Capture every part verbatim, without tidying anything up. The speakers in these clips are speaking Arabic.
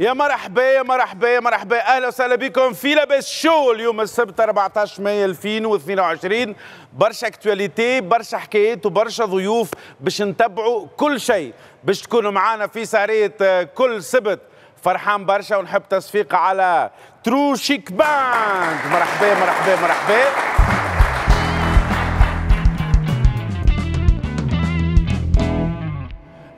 يا مرحبا يا مرحبا يا مرحبا، اهلا وسهلا بكم في لاباس شو اليوم السبت أربعة عشر مايو ألفين واثنين وعشرين. برشا اكتواليتي، برشا حكايات وبرشا ضيوف باش نتبعوا كل شيء، باش تكونوا معنا في سهرية كل سبت. فرحان برشا ونحب تصفيق على ترو شيك باند. مرحبا مرحبا مرحبا.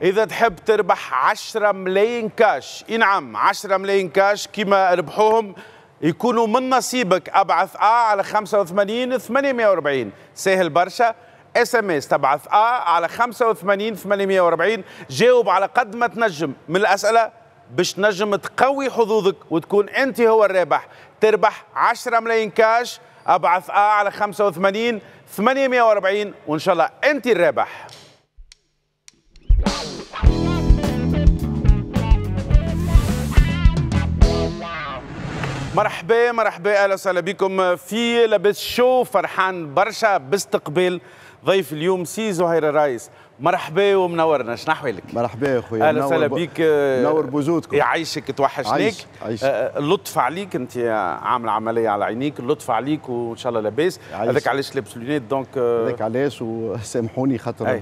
إذا تحب تربح عشرة ملايين كاش، إي نعم عشرة ملايين كاش كيما ربحوهم يكونوا من نصيبك، ابعث أ على خمسة وثمانين ثمانمائة وأربعين، سهل برشا. اس ام اس تبعث أ على خمسة وثمانين ثمانمائة وأربعين، جاوب على قد ما تنجم من الأسئلة باش تنجم تقوي حظوظك وتكون أنت هو الرابح، تربح عشرة ملايين كاش. ابعث أ على خمسة وثمانين ثمانمائة وأربعين وإن شاء الله أنت الرابح. مرحبا مرحبا، اهلا وسهلا بكم في لاباس شو. فرحان برشا باستقبال ضيف اليوم سي زهير الرئيس. مرحبا ومنورنا، شنو احوالك؟ مرحبا يا خويا، اهلا وسهلا بك، منور بوجودكم. يعيشك، توحشناك. اللطف عليك، انت عامل عمليه على عينيك، اللطف عليك وان شاء الله لاباس. هذاك علاش لابس لونات دونك، هذاك علاش، وسامحوني خاطر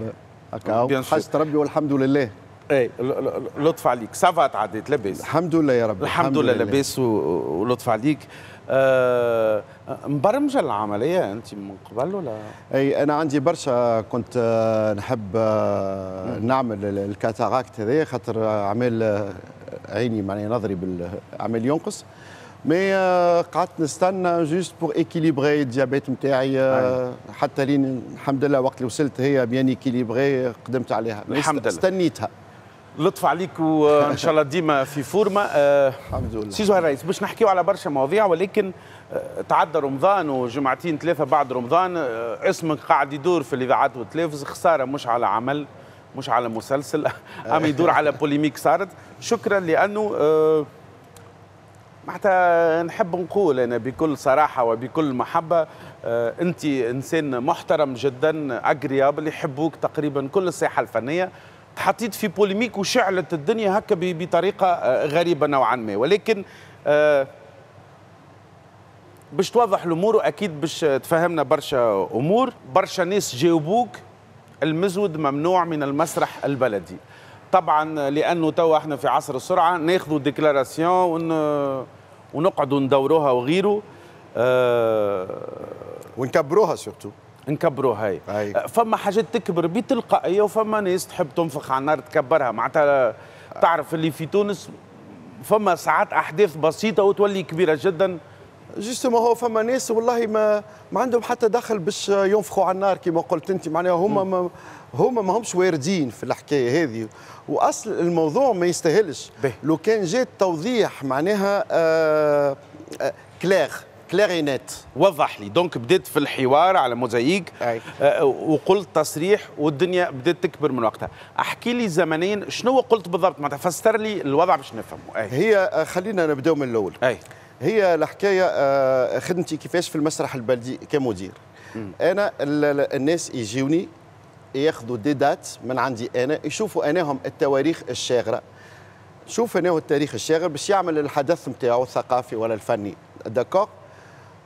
هكا حسيت ربي والحمد لله. اي لطف عليك، سافا تعديت لاباس؟ الحمد لله يا رب، الحمد لله لاباس ولطف عليك. أه مبرمجه العمليه انت من قبل ولا؟ اي انا عندي برشا، كنت نحب نعمل الكاتاراكت هذايا خاطر عمال عيني معناها نظري بالعمل ينقص، مي قعدت نستنى جوست بور ايكيليبري الديابيت نتاعي حتى لين الحمد لله وقت اللي وصلت هي بيان ايكيليبري قدمت عليها الحمد لله، استنيتها. لطف عليك وان شاء الله ديما في فورمه. الحمد لله. سي زهير الرئيس، باش نحكيو على برشا مواضيع، ولكن تعدى رمضان وجمعتين ثلاثه بعد رمضان اسمك قاعد يدور في الاذاعات والتلفز، خساره مش على عمل مش على مسلسل اما يدور على بوليميك صارت. شكرا، لانه معناتها نحب نقول انا بكل صراحه وبكل محبه، انت انسان محترم جدا، اجريابل، يحبوك تقريبا كل الساحه الفنيه. تحطيت في بوليميك وشعلت الدنيا هكا بطريقه غريبه نوعا ما، ولكن آه باش توضح الامور واكيد باش تفهمنا برشا امور. برشا ناس جاوبوك المزود ممنوع من المسرح البلدي، طبعا لانه توا احنا في عصر السرعه، ناخذوا ديكلاراسيون ون... ونقعدوا ندوروها وغيره آه... ونكبروها سورتو نكبروها. هي أي. فما حاجات تكبر بتلقائيه وفما ناس تحب تنفخ على النار تكبرها، معناتها تعرف اللي في تونس فما ساعات احداث بسيطه وتولي كبيره جدا. جوستومون هو فما ناس والله ما ما عندهم حتى دخل باش ينفخوا على النار كما قلت انت، معناها هما ما هما ما همش واردين في الحكايه هذه، واصل الموضوع ما يستاهلش. لو كان جات توضيح معناها آآ آآ كليغ كلارينات وضح لي. دونك بديت في الحوار على موزايك آه وقلت تصريح والدنيا بدات تكبر من وقتها. احكي لي زمنيا شنو قلت بالضبط، معناتها فسر لي الوضع باش نفهمه. هي خلينا نبداو من الاول. أي. هي الحكايه آه خدمتي كيفاش في المسرح البلدي كمدير. م. انا الناس يجيوني ياخذوا دي دات من عندي انا، يشوفوا اناهم التواريخ الشاغره، شوف اناهم التاريخ الشاغر باش يعمل الحدث نتاعو الثقافي ولا الفني، داكوغ.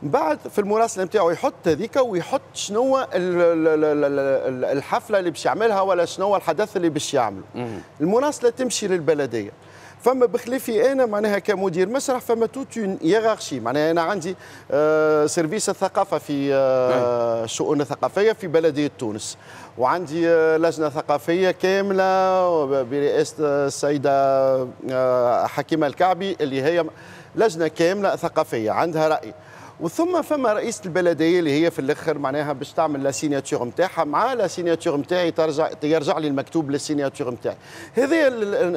بعد في المراسله نتاعو يحط هذيك ويحط شنو الحفله اللي باش يعملها ولا شنو الحدث اللي باش يعمله. المراسله تمشي للبلديه. فما بخلافي انا معناها كمدير مسرح فما توت اون هيرارشي، معناها انا عندي آه سيرفيس الثقافه في آه الشؤون الثقافيه في بلديه تونس، وعندي آه لجنه ثقافيه كامله برئاسه السيده آه حكيمه الكعبي اللي هي لجنه كامله ثقافيه عندها راي. وثم فما رئيسة البلدية اللي هي في الاخر معناها باش تعمل لا سيناتور نتاعها، مع لا سيناتور نتاعي ترجع يرجع لي المكتوب للسيناتور نتاعي. هذايا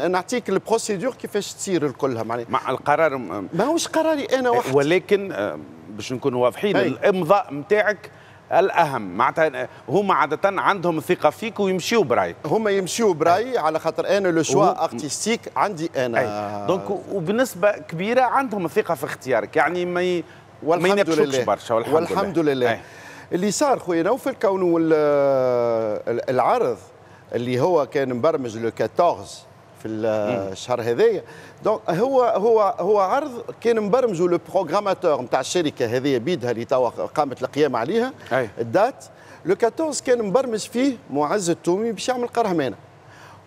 نعطيك البروسيدور كيفاش تصير الكلها معناها. مع القرار ماهوش قراري انا وحدي، ولكن باش نكونوا واضحين هي. الامضاء نتاعك الاهم، معناتها هما عاده عندهم ثقه فيك ويمشيوا برايك. هما يمشيوا براي على خاطر انا لو شوا ارتستيك عندي انا. دونك وبنسبه كبيره عندهم ثقه في اختيارك، يعني ما ي... والحمد لله برشا والحمد, والحمد لله, لله. اللي صار خويا نوفل كونه العرض اللي هو كان مبرمج لو أربعطاش في الشهر هذايا. دونك هو هو هو عرض كان مبرمجوا لو بروغراماتور نتاع الشركه هذه بيدها اللي توا قامت القيام عليها. أي. الدات لو أربعطاش كان مبرمج فيه معز التومي باش يعمل قرهمانه،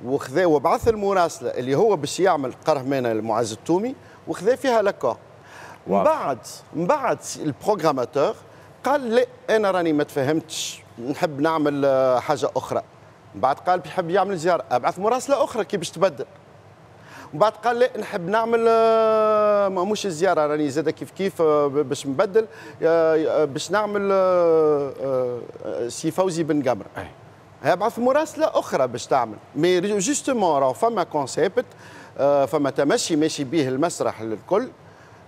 وخذا وبعث المراسله اللي هو باش يعمل قرهمانه لمعز التومي وخذا فيها لاكور. من بعد من بعد البروغراماتور قال لا انا راني ما تفهمتش، نحب نعمل حاجه اخرى. من بعد قال بيحب يعمل زياره، ابعث مراسله اخرى كي باش تبدل. من بعد قال لا نحب نعمل ما مش الزياره، راني زاد كيف كيف باش نبدل باش نعمل سي فوزي بن قمر. ابعث مراسله اخرى باش تعمل، مي جوستومون راهو فما كونسيبت، فما تمشي ماشي به المسرح للكل.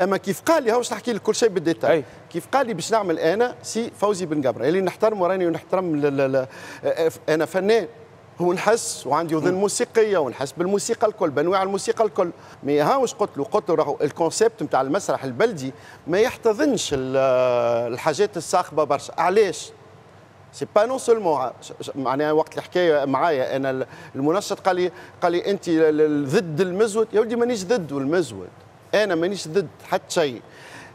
اما كيف قال لي، هاو باش نحكي لك كل شيء بالديتاي، كيف قال لي باش نعمل انا سي فوزي بن قمر اللي نحترمه، راني ونحترم ل... ل... ل... انا فنان ونحس وعندي اذن موسيقيه ونحس بالموسيقى الكل، بانواع الموسيقى الكل. مي هاوش قلت له، قلت له راهو الكونسيبت نتاع المسرح البلدي ما يحتضنش الحاجات الصاخبه برشا. علاش؟ سي با نون سولمون، معناها وقت الحكايه معايا انا المنشط قال لي قال لي انت ضد المزود. يا ولدي مانيش ضد المزود، انا مانيش ضد حتى شيء.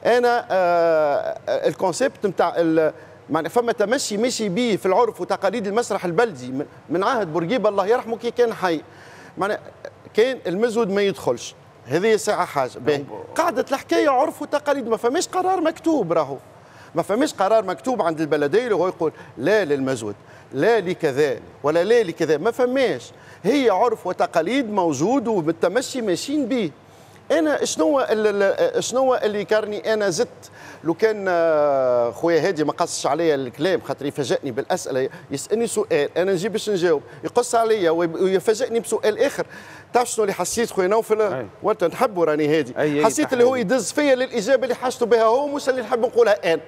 انا آه الكونسيبت نتاع معنى فما تمشي ماشي به في العرف وتقاليد المسرح البلدي من عهد بورقيبه الله يرحمه كي كان حي. معنى كان المزود ما يدخلش، هذه ساعه حاجه باهي. قاعده الحكايه عرف وتقاليد، ما فماش قرار مكتوب، راهو ما فماش قرار مكتوب عند البلديه اللي هو يقول لا للمزود لا لكذا ولا لا لكذا، ما فماش. هي عرف وتقاليد موجود وبالتمشي ماشيين به. انا شنو شنو اللي كارني انا زدت؟ لو كان خويا هادي ما قصش عليا الكلام خاطر يفاجئني بالاسئله، يسالني سؤال انا نجيب باش نجاوب، يقص عليا ويفاجئني بسؤال اخر. تعرف شنو اللي حسيت خويا نوفل؟ وانت نحبه راني هادي، حسيت اللي هو يدز فيا للاجابه اللي حاجته بها هو، مش اللي نحب نقولها انا.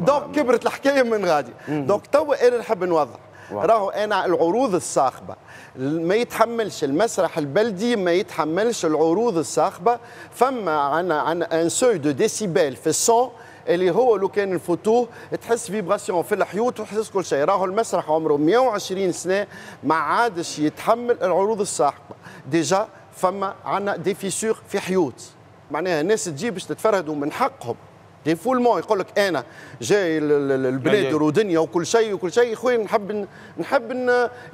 دونك كبرت الحكايه من غادي. دونك توا انا نحب نوضح، راهو انا العروض الصاخبه ما يتحملش المسرح البلدي، ما يتحملش العروض الصاخبه. فما عن عن ان سوي دو ديسيبل في الصون اللي هو لو كان نفوتوه تحس فيبراسيون في الحيوط وتحس كل شيء. راهو المسرح عمره مية وعشرين سنه ما عادش يتحمل العروض الصاخبه. ديجا فما عندنا دي فيسور في حيوط، معناها الناس تجي باش تتفرهدوا من حقهم. دي فولمون يقول لك انا جاي البلاد ودنيا وكل شيء وكل شيء، خويا نحب نحب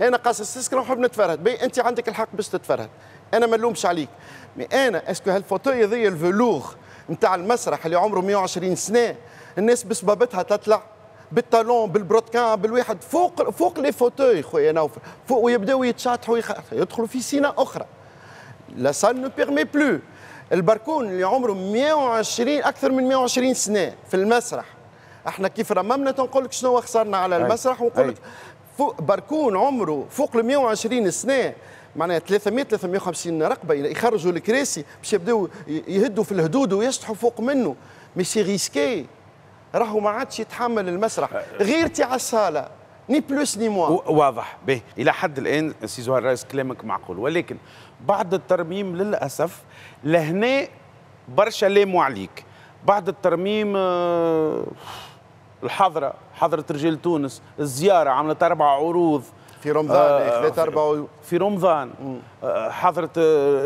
انا قاصص السكره ونحب نتفرهد. بي انت عندك الحق باش تتفرهد، انا ما نلومش عليك. مي انا اسكو هالفوتوي هذيا الفلوغ نتاع المسرح اللي عمره مية وعشرين سنه، الناس بسبابتها تطلع بالطالون بالبروتكان بالواحد فوق فوق لي فوتوي خويا نوفل فوق، ويبداو يتشاطحوا يدخلوا في سينا اخرى. لا سال نو بيرمي بلو. البركون اللي عمره مية وعشرين اكثر من مية وعشرين سنه في المسرح، احنا كيف رممنا تنقول لك شنو خسرنا على المسرح، ونقول لك بركون عمره فوق ال مية وعشرين سنه، معناها ثلاثمية ثلاثمية وخمسين رقبه يخرجوا الكراسي باش يبداو يهدوا في الهدود ويشطحوا فوق منه. مي سي ريسكي، راهو ما عادش يتحمل المسرح. غيرتي على الصاله ني بلوس ني موا. واضح به الى حد الان سي زهير الرئيس، كلامك معقول، ولكن بعد الترميم للاسف لهنا برشا لاموا عليك. بعد الترميم الحضره، حضره رجال تونس، الزياره عملت اربع عروض في رمضان، اخذت اربع في رمضان، حضره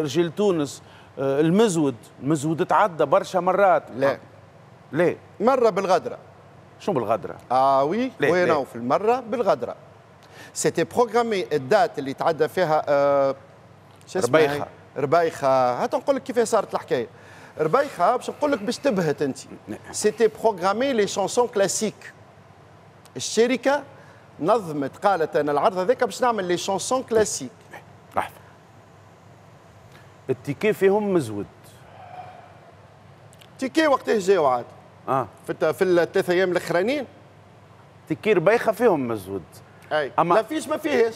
رجال تونس، المزود، المزود تعدى برشا مرات. لا لا مره بالغدره. شنو بالغدره؟ اه وي وينو في المره بالغدره. سيتي بروغرامي الدات اللي تعدى فيها آه ربيخه. ربيخه، هات نقول لك كيفاش صارت الحكايه. ربيخه باش نقول لك باش تبهت انت. سيتي بروغرامي لي شانسون كلاسيك. الشركه نظمت قالت انا العرض هذاك باش نعمل لي شانسون كلاسيك. لحظه. التيكي فيهم مزود. التيكي وقتاه جاو عاد. اه في في الثلاث ايام الاخرانيين تيكي ربيخه فيهم مزود. اي أما لا فيش ما فيهاش.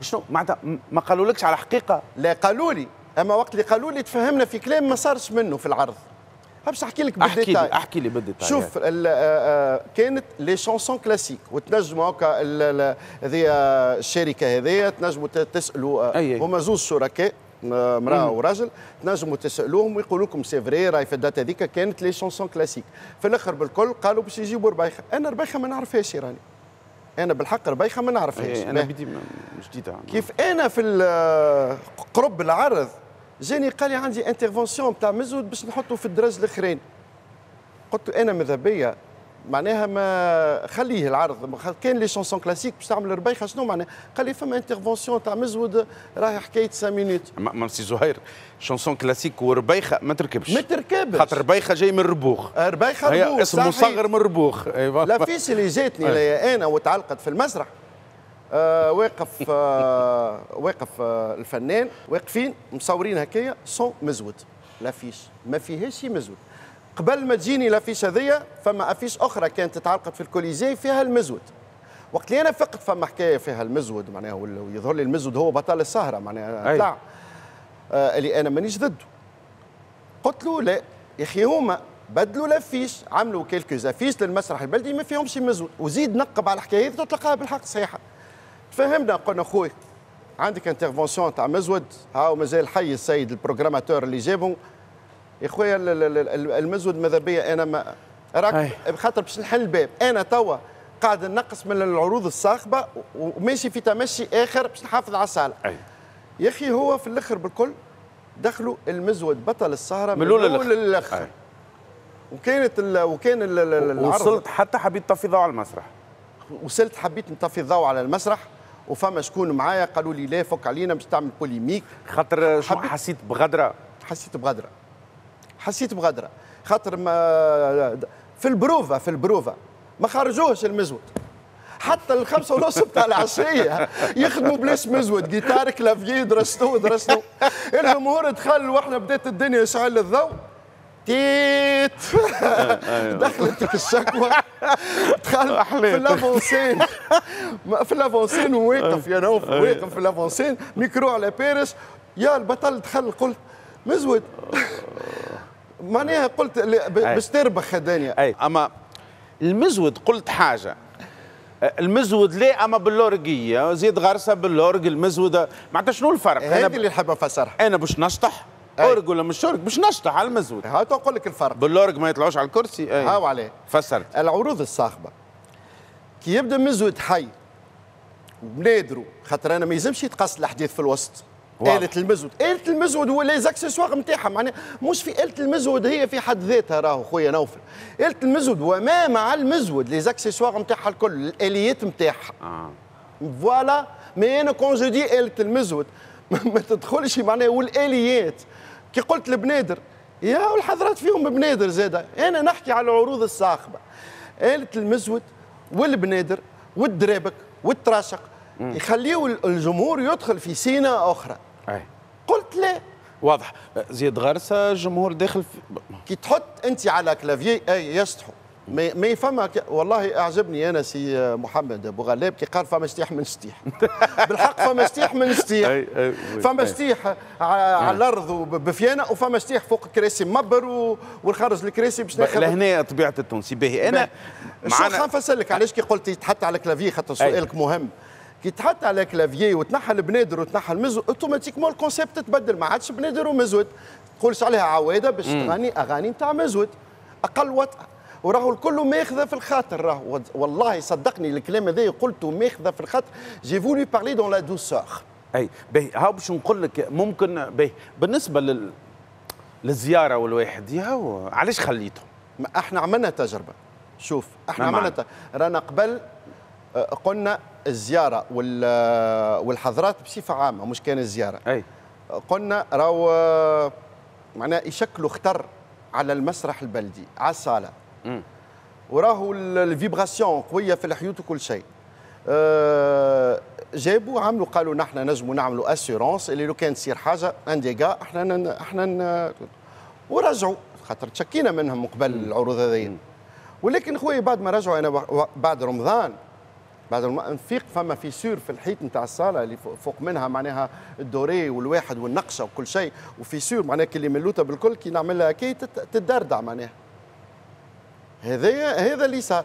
شنو معناتها ما قالولكش على حقيقه؟ لا قالوا لي، اما وقت اللي قالوا لي تفهمنا في كلام ما صارش منه في العرض. باش نحكي لك بالديتاي. احكي لي احكي لي بالديتاي. شوف كانت لي شونسون كلاسيك وتنجموا هكا هذه الشركه هذه تنجموا تسالوا هما زوج شركاء مرأة وراجل تنجموا تسالوهم ويقولوا لكم سي فري راهي في الداتا هذيك كانت لي شونسون كلاسيك. في الاخر بالكل قالوا باش يجيبوا ربايخه، انا ربايخه ما نعرفهاش راني. أنا بالحق ربايخة ما نعرفهاش. أنا بدي جديدة. كيف أنا في قرب العرض جاني قال لي عندي انترفونسيون بتاع مزود باش نحطه في الدرج الآخرين. قلت له أنا ماذا بيا معناها ما خليه العرض، كان لي شونسون كلاسيك باش تعمل ربايخة شنو معناها؟ قال لي فما انترفونسيون تاع مزود راهي حكاية خمس مينوت. ما سي زهير شونسون كلاسيك وربايخة ما تركبش. ما تركبش. خاطر ربايخة جاي من الربوخ. ربايخة ربوخ. اسم مصغر من الربوخ. لا فيش اللي جاتني أنا وتعلقت في المسرح. آه واقف آه واقف آه الفنان واقفين مصورين هكايا سون مزود. لافيش ما فيهاش مزود. قبل ما تجيني لافيش هذيا فما افيش اخرى كانت تعلقت في الكوليزي فيها المزود. وقت اللي انا فقت فما حكايه فيها المزود معناها ويظهر لي المزود هو بطل السهره معناها طلع آه اللي انا مانيش ضده. قلت له لا يا اخي هما بدلوا لافيش عملوا كيلكوز افيش للمسرح البلدي ما فيهمش مزود وزيد نقب على الحكايه هذه تلقاها بالحق صحيحه. فهمنا قلنا خويا عندك انترفونسيون تاع مزود هاو مازال حي السيد البروغراماتور اللي جابهم يا خويا المزود ماذا بيا انا ما راك خاطر باش نحل الباب انا توا قاعد نقص من العروض الصاخبه وماشي في تمشي اخر باش نحافظ على الصاله. يا اخي هو في الاخر بالكل دخلوا المزود بطل السهره من الاول للاخر وكانت ال وكان ال العرض وصلت حتى حبيت طفي الضوء على المسرح. وصلت حبيت نطفي الضوء على المسرح وفما شكون معايا قالوا لي لا فك علينا باش تعمل بوليميك خاطر حسيت بغدره حسيت بغدره حسيت بغدره خاطر ما في البروفا في البروفا ما خرجوهش المزود حتى الخمسة ونص بتاع العشية يخدموا بلاش مزود جيتار كلافيي درستو درستو الجمهور دخل واحنا بدات الدنيا شعل الضوء تيت دخلتك الشكوى دخل في لافونسين في لافونسين واقف يا نوف واقف في لافونسين ميكرو على باريس يا البطل دخل قلت مزود معناها قلت باش تربخ الدنيا. اي اما المزود قلت حاجه المزود لا اما باللورقيه زيد غرسه باللورق المزود معناتها شنو الفرق؟ هذه اللي نحب نفسرها انا باش نشطح أورج ولا مش أورج باش نشطح على المزود. هاو تقول لك الفرق. باللورج ما يطلعوش على الكرسي. هاو عليه. فسرت. العروض الصاخبة كي يبدا مزود حي وبنادرو خاطر أنا ما يلزمش يتقص الأحداث في الوسط. آلة المزود، آلة المزود هو لي زاكسيسوار نتاعها معناها مش في آلة المزود هي في حد ذاتها راهو خويا نوفل. آلة المزود وما مع المزود لي زاكسيسوار نتاعها الكل، الآليات نتاعها. آه. فوالا، مي أنا كون جو دي آلة المزود ما تدخلش معناها والآليات كي قلت لبنادر يا والحضرات فيهم بنادر زاده انا نحكي على العروض الصاخبه آلة المزود والبنادر والدرابك والتراشق يخليوا الجمهور يدخل في سينه اخرى. أي. قلت لا واضح زيد غرسه الجمهور داخل في... كي تحط انت على كلافيي اي يسطحوا ما فما ك... والله اعجبني انا سي محمد ابو غلاب كي قال فما شتيح من شتيح بالحق فما شتيح من شتيح فما شتيح على الارض وبفيانا وفما شتيح فوق كراسي مبر و... ونخرج الكراسي باش ناخذ لهنا طبيعه التونسي باهي انا معنا شو نفسر لك علاش كي قلت يتحط على كلافيي خاطر سؤالك مهم كي تحط على كلافيي وتنحى البنادر وتنحى المزود اوتوماتيكمون الكونسيبت تبدل ما عادش بنادر ومزود تقولش عليها عواده باش تغني اغاني نتاع مزود اقل وطأ وراهو الكل ماخذه في الخاطر راهو والله صدقني الكلام هذا قلته ماخذه في الخاطر جي فولي بارلي دون لا دوسور. اي باهي هاو باش نقول لك ممكن باهي بالنسبه لل... للزياره والواحد ياو علاش خليتهم؟ احنا عملنا تجربه شوف احنا عملنا ت... رانا قبل قلنا الزياره وال... والحضرات بصفه عامه مش كان الزياره. اي قلنا راهو معناها يشكلوا خطر على المسرح البلدي على الصاله. وراهو الفيبراسيون قويه في الحيوط وكل شيء. أه جابوا عملوا قالوا نحن نجموا نعملوا اسيورونس اللي لو كان تصير حاجه انديغا احنا احنا ورجعوا خاطر تشكينا منهم قبل العروض هذين. ولكن خويا بعد ما رجعوا انا بعد رمضان بعد نفيق فما في سور في الحيط نتاع الصاله اللي فوق منها معناها الدوري والواحد والنقشه وكل شيء، وفي سور معناها كلي ملوطه بالكل كي نعملها كي تتدردع معناها. هذايا هذا اللي صار.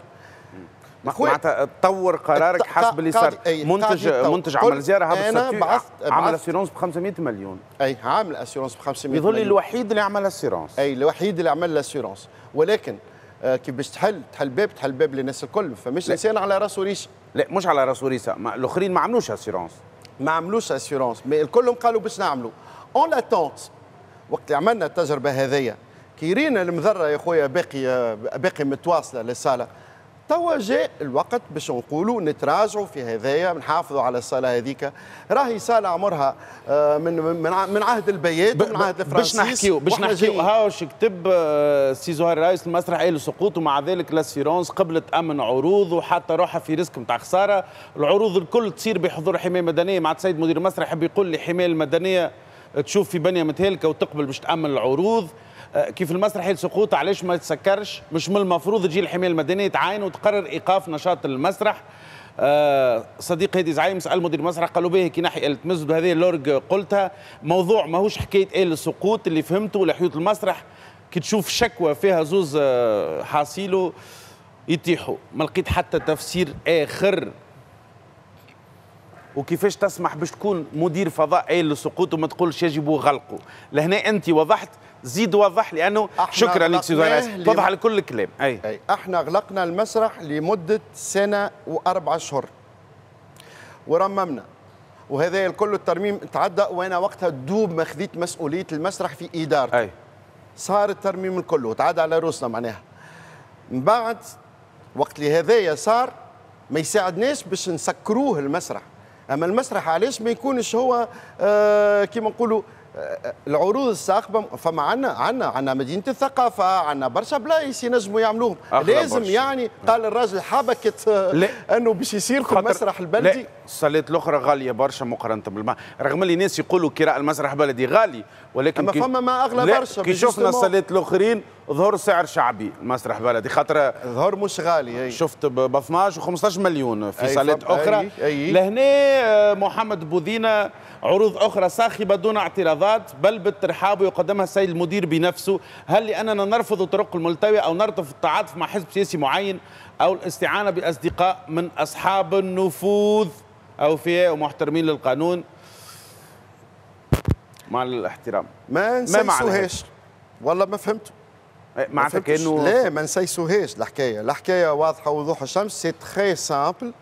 معناتها تطور قرارك حسب اللي صار. منتج منتج عمل زياره هذا عمل اسيرونس ب خمسمائة مليون. اي عامل اسيرونس ب خمسمائة مليون. يظل الوحيد اللي عمل اسيرونس. اي الوحيد اللي عمل اسيرونس، ولكن كي باش تحل تحل باب تحل باب للناس الكل، فمش انسان على راسه ريشه. لا مش على راسه ريشه، الاخرين ما عملوش اسيرونس. ما عملوش اسيرونس، مي الكلهم قالوا باش نعملوا. اون لاتونت وقت اللي عملنا التجربه هذيا كي رينا المذره يا خويا باقي باقي متواصله للصاله، توا جاء الوقت باش نقولوا نتراجعوا في هذايا، نحافظوا على الصاله هذيك، راهي صاله عمرها من من عهد البيات ومن عهد الفرنسيس. باش نحكيو باش نحكيو هاو شو كتب سي زهير رئيس المسرح، قال سقوط ومع ذلك لاسيرونس قبلت امن عروض وحتى روحها في ريسك نتاع خساره، العروض الكل تصير بحضور حمايه مدنيه. مع السيد مدير المسرح يحب يقول لي الحمايه المدنيه تشوف في بنيه متهالكه وتقبل باش تامن العروض. كيف المسرح السقوط علاش ما يتسكرش؟ مش من المفروض تجي الحمايه المدنيه تعاين وتقرر ايقاف نشاط المسرح. آه صديق هادي زعيم سال مدير المسرح قالوا به كي نحي آل تمزد، هذه اللورج قلتها موضوع ماهوش حكايه آل السقوط اللي فهمته ولا حيوط المسرح كي تشوف شكوى فيها زوز آه حاصيله يتيحوا، ما لقيت حتى تفسير اخر. وكيفاش تسمح باش تكون مدير فضاء آل السقوط وما تقولش يجب غلقه؟ لهنا انت وضحت، زيد وضح لانه شكرا لك سي زهير، وضح على كل الكلام. اي. اي احنا غلقنا المسرح لمده سنه واربع اشهر ورممنا، وهذا الكل الترميم تعدى وانا وقتها دوب ما خذيت مسؤوليه المسرح في ادارته. اي. صار الترميم الكل وتعدى على روسنا معناها. من بعد وقت اللي هذايا صار ما يساعدناش باش نسكروه المسرح، اما المسرح علاش ما يكونش هو آه كيما نقولوا العروض الساقبه؟ فما عندنا عندنا عندنا مدينه الثقافه، عندنا برشا بلايص ينجموا يعملوهم، لازم برشا. يعني قال الراجل حبكت انه باش يصير في المسرح البلدي. الصالات الاخرى غاليه برشا مقارنه بالما، رغم اللي الناس يقولوا كراء المسرح البلدي غالي، ولكن اما فما ما اغلى برشا. كي شفنا الصالات الاخرين ظهر سعر شعبي المسرح البلدي، خاطر ظهر مش غالي. أي. شفت ب اثناعش و15 مليون في صالات اخرى. أي. أي. لهنا محمد بوذينا عروض اخرى صاخبه دون اعتراضات بل بالترحاب ويقدمها السيد المدير بنفسه. هل لاننا نرفض الطرق الملتويه او نرفض التعاطف مع حزب سياسي معين او الاستعانه باصدقاء من اصحاب النفوذ اوفياء ومحترمين للقانون؟ مع الاحترام ما نسيسوهاش، والله ما فهمت معناتها كانه لا ما نسيسوهاش. الحكايه الحكايه واضحه وضوح الشمس، سي تري سامبل.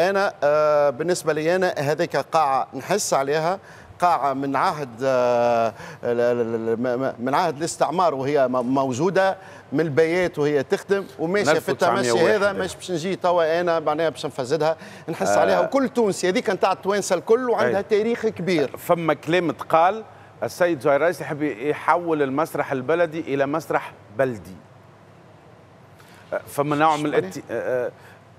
أنا آه بالنسبة لي أنا هذيك قاعة نحس عليها قاعة من عهد آه من عهد الاستعمار وهي موجودة، من البيات وهي تخدم وماشية في التماشي هذا، مش باش نجي توا أنا معناها باش نفزدها نحس آه عليها. وكل تونسي هذيك نتاع التوانسة الكل وعندها تاريخ كبير. فما كلام تقال السيد زهير رئيس يحب يحول المسرح البلدي إلى مسرح بلدي، فما نوع من الات...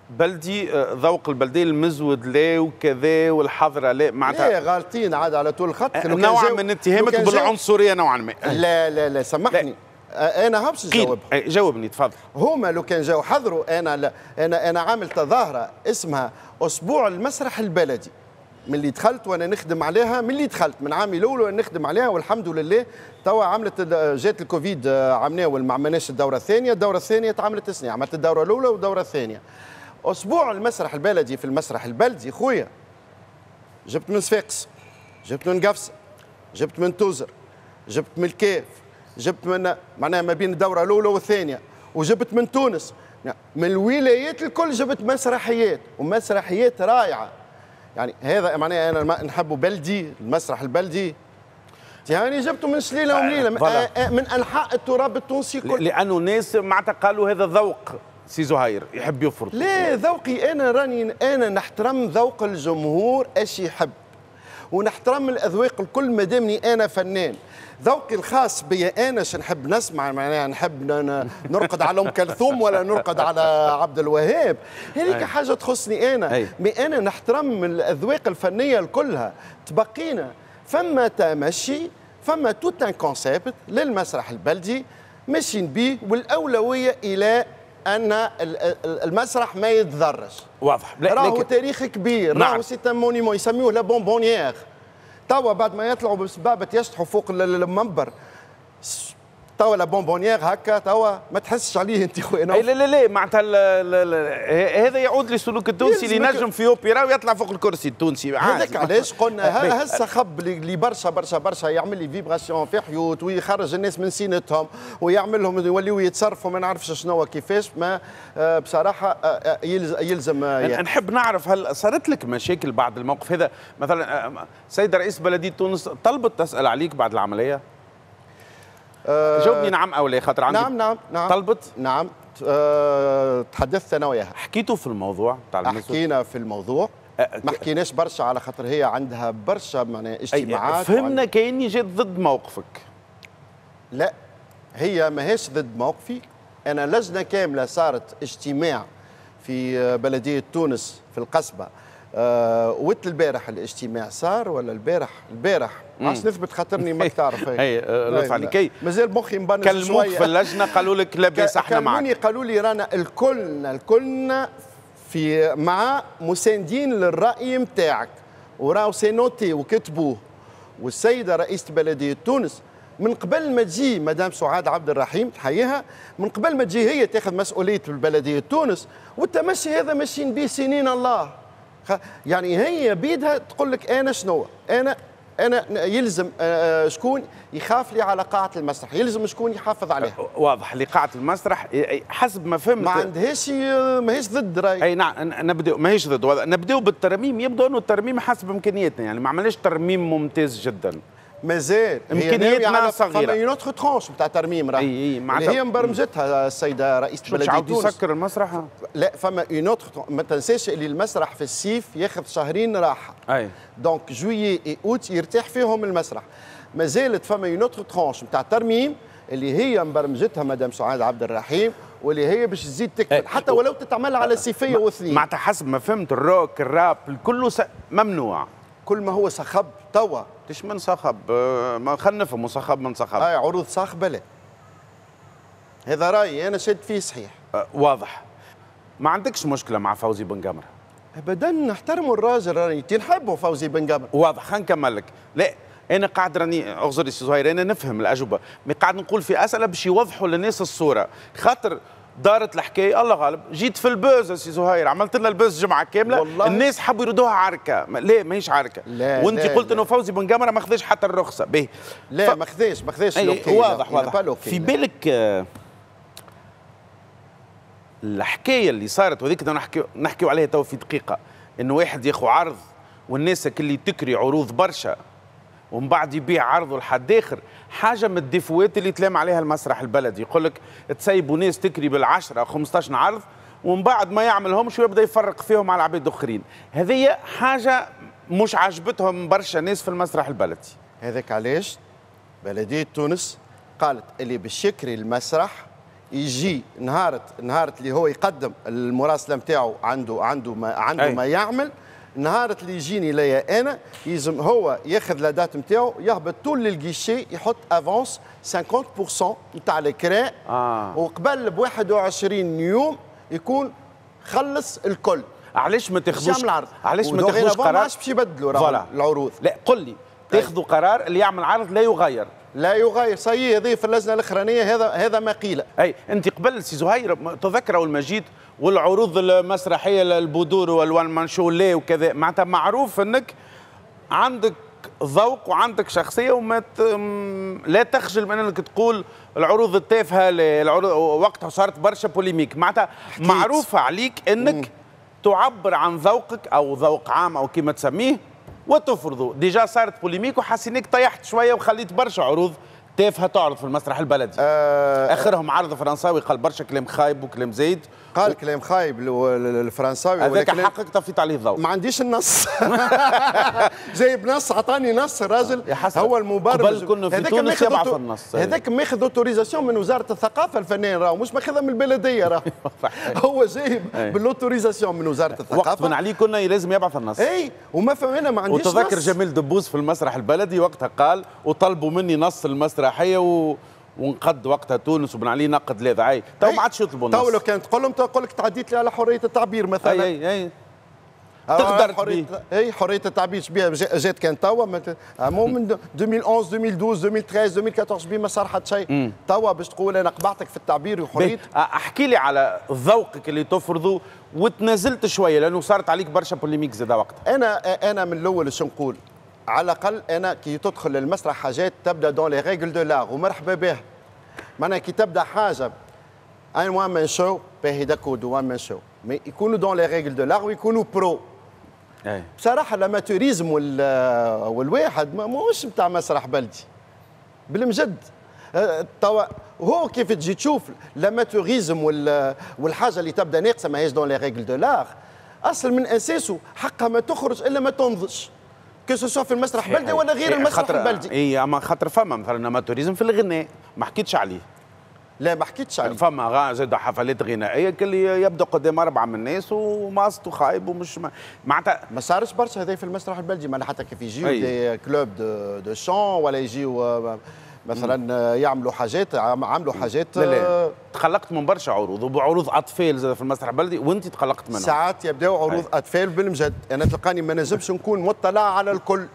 بلدي ذوق البلدية المزود لا وكذا والحضرة لا، معناتها لا غالطين عاد على طول الخط نوع من اتهامك بالعنصرية نوعا ما. لا لا لا سامحني أنا هبش نجاوب. جاوبني تفضل. هما لو كان جاوا حضروا أنا لا. أنا أنا عامل تظاهرة اسمها أسبوع المسرح البلدي، من اللي دخلت وانا نخدم عليها، من اللي دخلت من عامي الاول وانا نخدم عليها والحمد لله. توا عملت جات الكوفيد عملناها وما عملناش الدورة الثانية، الدورة الثانية تعملت سنين، عملت الدورة الأولى والدورة الثانية. أسبوع المسرح البلدي في المسرح البلدي خويا جبت من صفاقس، جبت من قفصة، جبت من توزر، جبت من الكاف، جبت من معناها ما بين الدورة الأولى والثانية، وجبت من تونس، من الولايات الكل جبت مسرحيات ومسرحيات رائعة. يعني هذا معناها أنا نحب بلدي المسرح البلدي، يعني جبته من شليلة ومليلة من أنحاء التراب التونسي كله، لأنه الناس معناتها قالوا هذا ذوق سي زهير يحب يفرض. لا ذوقي انا راني انا نحترم ذوق الجمهور اش يحب ونحترم الاذواق الكل ما دامني انا فنان. ذوقي الخاص بيا انا شنو نحب نسمع، معناها نحب نرقد على ام كلثوم ولا نرقد على عبد الوهاب، هذيك حاجه تخصني انا، مي انا نحترم الاذواق الفنيه كلها. تبقينا فما تمشي فما توت ان كونسيبت للمسرح البلدي ماشيين به، والاولويه الى ان المسرح ما يتضرش. واضح. راهو تاريخ كبير. نعم. راهو سيت مونيمون يسميوه لا بونبونيير. توا بعد ما يطلعوا بالسبابه يشطحوا فوق المنبر توا لا بونبونيير هكا توا ما تحسش عليه انت خويا. لا لا لا معناتها هذا يعود للسلوك التونسي اللي نجم في اوبرا ويطلع فوق الكرسي التونسي. هذاك علاش قلنا هسه خب اللي برشا برشا برشا يعمل لي فيبراسيون في حيوط ويخرج الناس من سينتهم ويعمل لهم يوليوا يتصرفوا ما نعرفش شنو كيفاش. ما بصراحه يلزم يعني. نحب نعرف هل صارت لك مشاكل بعد الموقف هذا؟ مثلا سيد رئيس بلديه تونس طلبت تسال عليك بعد العمليه. جاوبني نعم او لا خاطر عندي. نعم نعم نعم طلبت. نعم أه تحدثت انا وياها. حكيتوا في الموضوع تاع المسؤول؟ حكينا في الموضوع أه ما حكيناش برشا على خاطر هي عندها برشا معناها اجتماعات. فهمنا كاني جات ضد موقفك. لا هي ماهيش ضد موقفي، انا لجنه كامله صارت اجتماع في بلديه تونس في القصبه. أه وقت البارح الاجتماع صار ولا البارح؟ البارح ما عادش نثبت خاطرني ما تعرف. اي لطف عليك. مازال مخي مبنش شويه. كلموك في اللجنه قالوا لك لاباس احنا معاك؟ كلموني قالوا لي رانا الكلنا الكلنا في مع مساندين للراي نتاعك وراو سينوتي وكتبوه. والسيده رئيسه بلديه تونس من قبل ما تجي مدام سعاد عبد الرحيم تحييها، من قبل ما تجي هي تاخذ مسؤوليه البلديه تونس والتمشي هذا ماشيين به سنين الله. يعني هي بيدها تقول لك انا شنو انا انا يلزم شكون يخاف لي على قاعه المسرح، يلزم شكون يحافظ عليها. واضح لي قاعه المسرح حسب ما فهمت ما عندهاش ماهيش ضد راي. اي نعم نبداو ماهيش ضد. نبداو بالترميم. يبدو انه الترميم حسب امكانياتنا يعني ما عملناش ترميم ممتاز جدا مازال. امكانياتنا صغيره. اي نوتخ ترونش نتاع ترميم راهي اي معناتها هي مبرمجتها السيده رئيسه بلديه تونس. يسكر المسرح؟ لا فما اون اوتخ. ما تنساش اللي المسرح في الصيف ياخذ شهرين راحه. اي دونك جويي اي اوت يرتاح فيهم المسرح. مازالت فما اون اوتخ ترونش نتاع ترميم اللي هي مبرمجتها مدام سعاد عبد الرحيم واللي هي باش تزيد تكمل حتى ولو تتعمل على الصيفيه واثنين. معناتها حسب ما فهمت الروك الراب كله ممنوع. كل ما هو صخب توا تش من صخب ما خنفهم صخب من صخب. اي عروض صاخبه لا. هذا رايي انا شد فيه صحيح. أه واضح. ما عندكش مشكله مع فوزي بن قمر؟ ابدا نحترموا الراجل راني نحبوا فوزي بن قمر. واضح. خلينا نكمل لك. لا انا قاعد راني اعذرني سي زهير انا نفهم الاجوبه مي قاعد نقول في اسئله باش يوضحوا للناس الصوره خاطر دارت الحكايه الله غالب جيت في البوز سي زهير عملت لنا البوز جمعه كامله والله. الناس حبوا يردوها عركه. ليه ماهيش عركه؟ وانت قلت انه فوزي بن قمر ما خذاش حتى الرخصه به. لا ف... ما خذاش ما خذاش. واضح واضح. في بالك آه... الحكايه اللي صارت وهذيك نحكي نحكيو عليها تو في دقيقه انه واحد ياخو عرض والناس اللي تكري عروض برشا ومن بعد يبيع عرضه لحد اخر حاجه من الديفوات اللي تلام عليها المسرح البلدي. يقول لك تسيبوا ناس تكري بالعشرة خمسطاش عرض ومن بعد ما يعملهمش ويبدا يفرق فيهم على عباد اخرين. هذه حاجه مش عجبتهم برشا ناس في المسرح البلدي. هذاك علاش بلديه تونس قالت اللي باش يكري المسرح يجي نهارة نهارة اللي هو يقدم المراسله نتاعو عنده عنده ما عنده أي. ما يعمل نهارة اللي يجيني ليا انا يلزم هو ياخذ لادات نتاعو يهبط طول للجيشي يحط افونس خمسين بالمية نتاع الكراء آه. وقبل ب واحد وعشرين يوم يكون خلص الكل. علاش ما تاخذوش علاش ما تاخذوش قرار ما عادش باش يبدلوا العروض؟ لا قل لي تاخذوا قرار اللي يعمل عرض لا يغير لا يغير. صحيح هذه في اللجنه الاخرانيه هذا هذا ما قيل. اي انت قبل سي زهير تذكروا المجيد والعروض المسرحيه البودور والوان مانشو لا وكذا معناتها معروف انك عندك ذوق وعندك شخصيه وما ت... لا تخجل من انك تقول العروض التافهه العروض وقتها صارت برشا بوليميك معناتها معروفه عليك انك مم. تعبر عن ذوقك او ذوق عام او كما تسميه وتفرضوا. ديجا صارت بوليميك وحسينك طيحت شويه وخليت برشا عروض تافهه تعرض في المسرح البلدي. آه اخرهم عرض فرنساوي قال برشا كلام خايب وكلام زايد. قال و... كلام خايب الفرنساوي هذاك حقك طفيت عليه الضوء. ما عنديش النص. جايب نص عطاني نص الراجل هو المبرمج. كنا في تونس يبعث النص. هذاك ماخذ اوتوريزاسيون من وزاره الثقافه الفنان راهو مش ماخذها من البلديه راهو. هو جايب بالاوتوريزاسيون من وزاره الثقافه. وقت من عليه كنا لازم يبعث النص. اي وما فهمنا ما عنديش نص. وتذكر جميل دبوس في المسرح البلدي وقتها قال وطلبوا مني نص المسرح. و... ونقد وقتها تونس وبن علي نقد الاذاعي، تو ما عادش يطلبوا النص. تو لو كانت تقول لهم تقول لك تعديت لي على حريه التعبير مثلا. اي اي, أي. تقدر حريه اي حريه التعبير شبيها جات كان توا من ألفين وأحد عشر ألفين واثناعش ألفين وثلاثة عشر بما صار حتى شيء. توا باش تقول انا قبعتك في التعبير وحريتك. احكي لي على ذوقك اللي تفرضه وتنازلت شويه لانه صارت عليك برشا بوليميك زاد وقتها. انا انا من الاول شو نقول؟ على الاقل انا كي تدخل للمسرح حاجات تبدا دون لي ريغل دو لار ومرحبا به. معناها كي تبدا حاجه ان وان مان شو باهي داكو دو وان مان شو مي يكونوا دون لي ريغل دو لار ويكونوا برو. أي. بصراحه الاماتوريزم والواحد ماهوش بتاع مسرح بلدي بالمجد. توا هو كيف تجي تشوف الاماتوريزم والحاجه اللي تبدا ناقصه ماهيش دون لي ريغل دو لار اصل من اساسه حقها ما تخرج الا ما تنضج كسوسوا في المسرح البلدي ولا غير المسرح البلدي. اي اما خاطر فما مثلا اماتوريزم في الغناء ما حكيتش عليه. لا ما حكيتش عليه. فما زاد حفلات غنائيه كل يبدا قدام اربعه من الناس وماست وخايب ومش معناتها ما صارش برشا هذا في المسرح البلدي. معناتها حتى كيف يجيو دي كلوب دو, دو شون ولا يجيو مثلا يعملوا حاجات عملوا حاجات. لا لا. تقلقت من برشا عروض وعروض اطفال زاد في المسرح البلدي وانت تقلقت منهم. ساعات يبداو عروض هي. اطفال بالمجد. انا تلقاني ما نجمش نكون مطلع على الكل.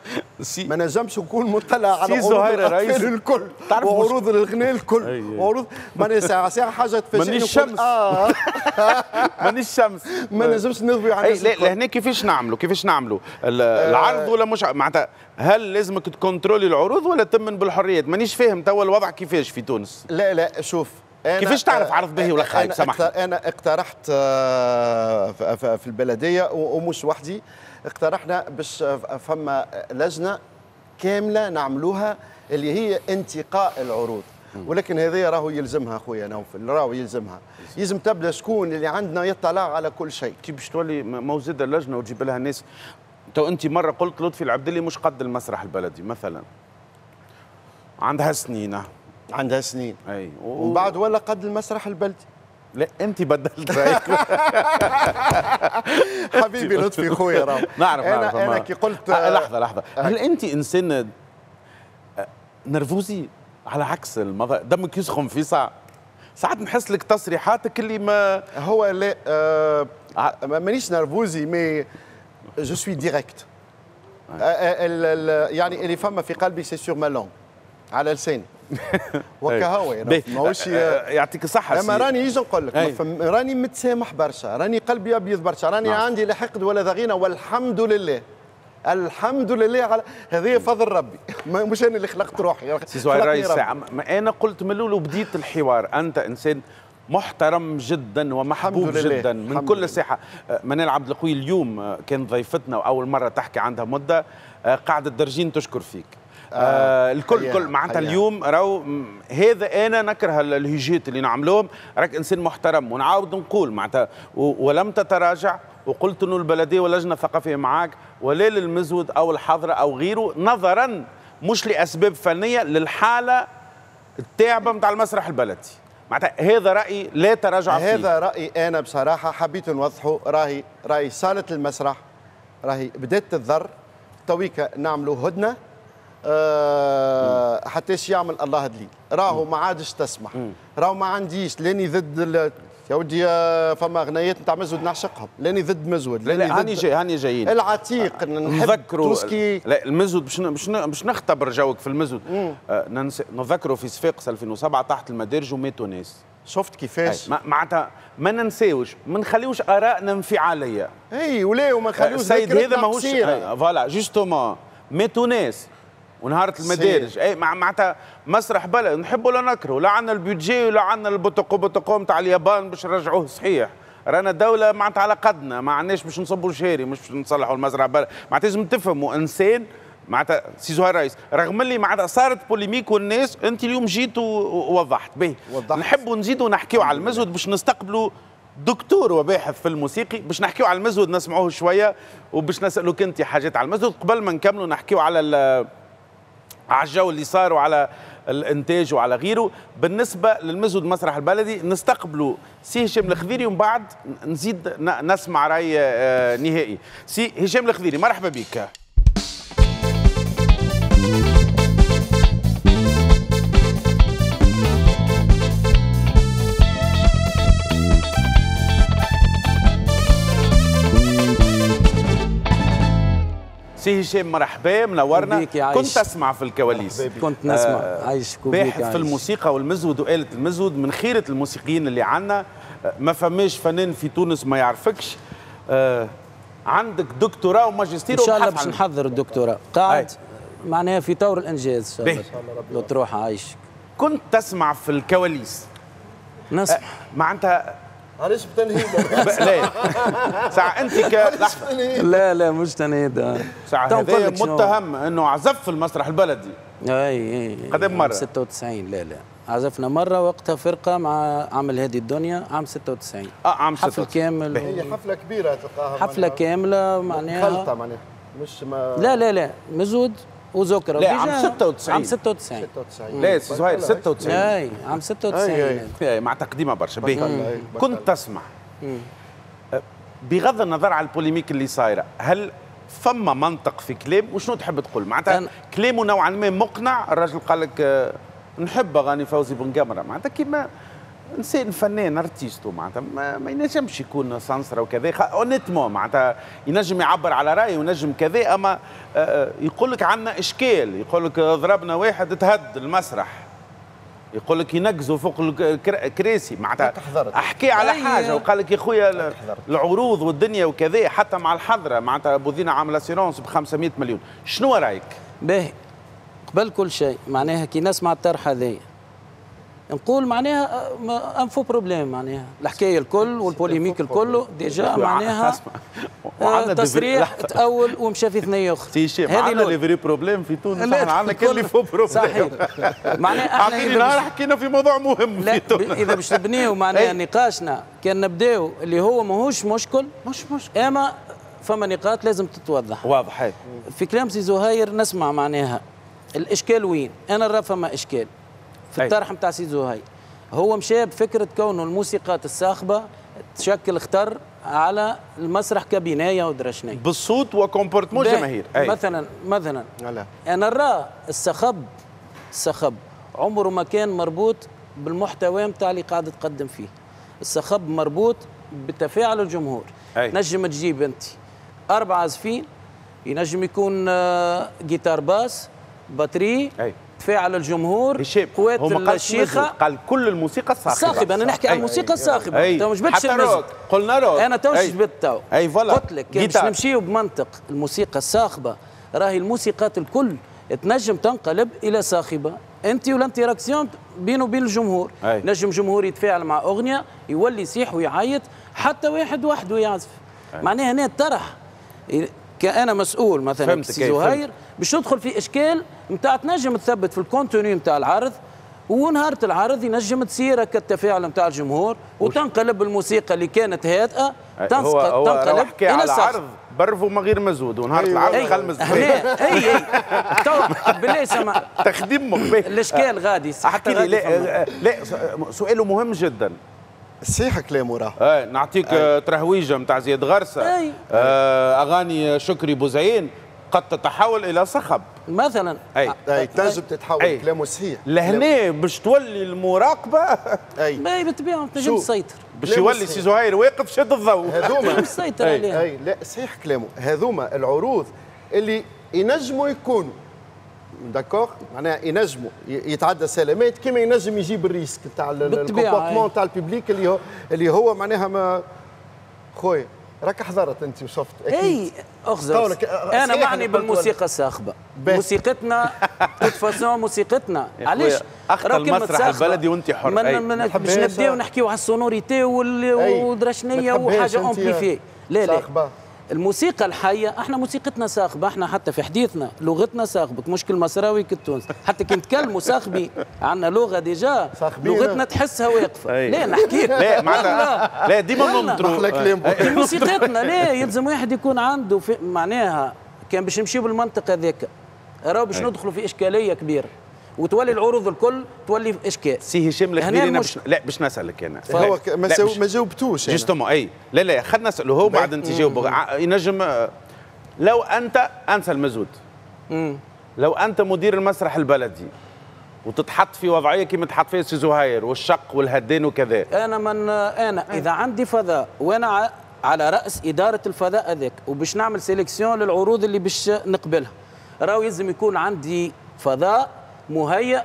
ما نجمش نكون مطلع على عروض الاطفال الكل وعروض الغناء الكل وعروض ماني ساعه ساعه حاجه تفاجئني. مانيش شمس. آه. مانيش شمس. ما نجمش نضوي على الناس. لهنا كيفاش نعملوا كيفاش نعملوا العرض ولا مش معناتها هل لازمك تكونترولي العروض ولا تمن بالحريات؟ مانيش فاهم توا الوضع كيفاش في تونس. لا لا شوف كيفاش تعرف عرض باهي ولا خايب؟ سامحني انا اقترحت في البلديه ومش وحدي اقترحنا باش فما لجنه كامله نعملوها اللي هي انتقاء العروض. ولكن هذه راهو يلزمها خويا نوفل راهو يلزمها. لازم تبدا شكون اللي عندنا يطلع على كل شيء. كي باش تولي موجوده اللجنه وتجيب لها الناس. تو انت مره قلت لطفي العبداللي مش قد المسرح البلدي مثلا. عندها سنين عندها سنين اي ومن بعد ولا قد المسرح البلدي. لا انت بدلت رايك. حبيبي لطفي خويا راهو نعرف نعرف انا, أنا كي قلت آه لحظه لحظه هل انت انسان نرفوزي على عكس المضى دمك يسخن في ساعه ساعات نحس لك تصريحاتك اللي ما هو لا آه مانيش نرفوزي مي جو سوي ديريكت. يعني اللي فما في قلبي سي سور ما لونغ على لساني وكهو يعني ماهوش يعطيك الصحه. اما راني يجي نقول لك راني متسامح برشا راني قلبي ابيض برشا راني نعم. عندي لا حقد ولا ذغينه والحمد لله الحمد لله على هذه فضل ربي مش انا اللي خلقت روحي. سي زهير راهي الساعه انا قلت من الاول وبديت الحوار انت انسان محترم جدا ومحبوب جدا من كل ساحه. منال عبد القوي اليوم كان ضيفتنا واول مره تحكي عندها مده قاعده درجين تشكر فيك. آه الكل كل معناتها اليوم راهو هذا انا نكره الهجيت اللي نعملوهم. راك انسان محترم ونعاود نقول معناتها ولم تتراجع وقلت انه البلديه واللجنه الثقافيه معاك ولا للمزود او الحضره او غيره نظرا مش لاسباب فنيه للحاله التاعبه نتاع المسرح البلدي. معناتها هذا رايي لا تراجع فيه. هذا رايي انا بصراحه حبيت نوضحه. راهي راهي صاله المسرح راهي بدات تتضر تويكا نعملوا هدنه. أه حتى شي يعمل الله دليل راهو ما عادش تسمح راهو ما عنديش لاني ضد يا ودي فما غنايات نتاع مزود نعشقهم لاني ضد مزود لاني لا هاني جاي هاني جايين العتيق نذكروا لا المزود باش باش باش نختبر جوك في المزود. آه نذكروا في صفاقس ألفين وسبعة تحت المدارج وماتوا ناس. شفت كيفاش معناتها ما ننساوش ما نخليوش ارائنا انفعاليه. اي ولا وما نخليوش السيد هذا ماهوش فوالا جوستومون ماتوا ناس ونهارة المدارج. اي معناتها مسرح بلد نحب ولا نكره لا عندنا البيدجي ولا عندنا البوتوكو بوتوكو نتاع اليابان باش نرجعوه صحيح. رانا دولة معناتها على قدنا ما عندناش باش نصبوا شهري مش باش نصلحوا المسرح بلد. معناتها لازم تفهموا انسان معناتها سي زهير رئيس رغم اللي معناتها صارت بوليميك والناس انت اليوم جيت ووضحت باهي نحبوا نزيدوا نحكيوا على المزود باش نستقبلوا دكتور وباحث في الموسيقي باش نحكيوا على المزود نسمعوه شوية وباش نسألوك انت حاجات على المزود قبل ما نكملوا نحكيوا على على الجو اللي صار وعلى الانتاج وعلى غيره. بالنسبه للمزود مسرح البلدي نستقبلوا سي هشام الخذيري ومن بعد نزيد نسمع راي نهائي. سي هشام الخذيري مرحبا بك. سي هشام مرحبا منورنا. كنت اسمع في الكواليس، كنت نسمع عايش باحث في الموسيقى والمزود وآلة المزود، من خيرة الموسيقيين اللي عندنا، ما فماش فنان في تونس ما يعرفكش. آه عندك دكتوراه وماجستير ان شاء الله باش نحضر الدكتوراه قاعد أي. معناها في طور الانجاز ان شاء الله لو تروح عايشك. كنت تسمع في الكواليس نسمع آه معناتها علاش بتنهيد؟ لا ساعة انت كلحظة لا لا مش تنهيد ساعة هذايا متهم انه عزف في المسرح البلدي. اي اي قدام مرة؟ ستة وتسعين. لا لا عزفنا مرة وقتها فرقة مع عمل هذه الدنيا عام ستة وتسعين. اه عام ستة وتسعين حفل كامل. هي حفلة كبيرة تلقاها حفلة كاملة معناها خلطة معناها مش ما لا لا لا مزود وذكرى. لا عام ستة وتسعين. عام ستة وتسعين ستة وتسعين لا سي زهير ستة وتسعين. اي عام ستة وتسعين مع تقديمة برشا. باهي كنت تسمع. بغض النظر على البوليميك اللي صايرة، هل فما منطق في كلام وشنو تحب تقول؟ معناتها كلامه نوعا ما مقنع، الراجل قال لك نحب اغاني فوزي بن قمر، معناتها كيما انسان فنان ارتيستو معناتها ما, ما ينجمش يكون سانسرا وكذا اونيتمون، معناتها ينجم يعبر على رايه وينجم كذا، اما يقول لك عندنا اشكال، يقول لك ضربنا واحد تهد المسرح، يقول لك ينقزوا فوق الكراسي، معناتها احكي على حاجه وقال لك يا خويا العروض والدنيا وكذا حتى مع الحضره، معناتها بوذينا عامله سيرونس ب خمسمية مليون، شنو رايك؟ باهي قبل كل شيء معناها كي نسمع الطرح هذايا نقول معناها ان فو بروبليم، معناها الحكايه الكل والبوليميك الكل ديجا معناها تصريح تأول ومشى في ثنيه اخرى. عندنا لي فري بروبليم في تونس، احنا عندنا كل اللي فو بروبليم صحيح. معناها اعطيني نهار حكينا في موضوع مهم في تونس. اذا باش نبنيو معناها نقاشنا كان نبداو اللي هو ماهوش مشكل، مش مشكل اما فما نقاط لازم تتوضح. واضح في كلام سي زهير نسمع معناها الاشكال وين؟ انا نرى فما اشكال في الطرح نتاع سي زهير. هو مشى بفكره كونه الموسيقات الصاخبه تشكل خطر على المسرح كبنايه ودرشنيه بالصوت وكومبورتمون جماهير. مثلا مثلا لا. انا نرى الصخب الصخب عمره ما كان مربوط بالمحتوى نتاع اللي قاعده تقدم فيه. الصخب مربوط بتفاعل الجمهور. أي. نجم تجيب انت اربع عازفين، ينجم يكون جيتار باس باتري أي. تفاعل الجمهور قوات الشيخه. قال كل الموسيقى الصاخبه. انا نحكي على الموسيقى الصاخبه انت مش بتش الروك. قلنا روك انا تو جبت تو اي فوالا قلت لك باش نمشيو بمنطق الموسيقى الصاخبه. راهي الموسيقات الكل تنجم تنقلب الى صاخبه انت والانتراكسيون بينه وبين الجمهور. أي. نجم جمهور يتفاعل مع اغنيه يولي يصيح ويعيط حتى واحد وحده يعزف. معناها هنا الطرح كأنا مسؤول مثلا سي زهير باش ندخل في اشكال نتاع تنجم تثبت في الكونتوني نتاع العرض، ونهار العرض ينجم تصير هكا التفاعل نتاع الجمهور وتنقلب الموسيقى اللي كانت هادئه تنقلب الى العرض برفو ما غير مزود، ونهار العرض خلمز هنا. اي اي تو بالله سما تخديم مخبي الاشكال غادي حتى غادي. لا لا سؤاله مهم جدا. صحيح كلامه راه. اي نعطيك ترهويجه نتاع زياد غرسه. اي آه اغاني شكري بوزين قد تتحول الى صخب مثلا. اي اي تنجم تتحول. كلامه صحيح لهنا باش تولي المراقبه. اي باهي بالطبيعه تنجم تسيطر باش يولي سي زهير واقف شد الضوء هذوما مسيطر عليها. اي لا صحيح كلامه. هذوما العروض اللي ينجموا يكونوا داكوغ معناها ينجموا يتعدى سلامات كما ينجم يجيب الريسك نتاع الكومبورتمون نتاع الببليك اللي هو اللي هو معناها ما خويا راك حضرت انت وشفت اكيد. اي اخزر انا معني بالموسيقى الصاخبه موسيقتنا تتفاسون موسيقتنا علاش اختار المسرح البلدي وانت حر. باش نبداو نحكيو على السونوريتي والدرشنيه وحاجه امبليفي. لا لا الموسيقى الحيه احنا موسيقتنا صاخبه، احنا حتى في حديثنا لغتنا صاخبه، مش كل مصراوي كالتونسي حتى كي نتكلموا صاخبي عندنا لغه ديجا لغتنا تحسها واقفه. لا نحكيك لا معناتها لا ديما ننطروا موسيقتنا. لا يلزم واحد يكون عنده معناها كان باش نمشيو بالمنطق هذاك راهو باش ندخلوا في اشكاليه كبيره وتولي العروض الكل تولي اشكال. سي هشام الخبيري مش... لا باش نسالك انا فهو ك... ما, سو... ما جاوبتوش جوستومون. اي لا لا خلينا نساله هو بعد انت جاوب. ينجم لو انت انسى المزود مم. لو انت مدير المسرح البلدي وتتحط في وضعيه كيما تحط فيها سي زهير والشق والهدين وكذا. انا من انا اذا عندي فضاء وانا على راس اداره الفضاء هذاك، وباش نعمل سيليكسيون للعروض اللي باش نقبلها، راهو لازم يكون عندي فضاء مهيأ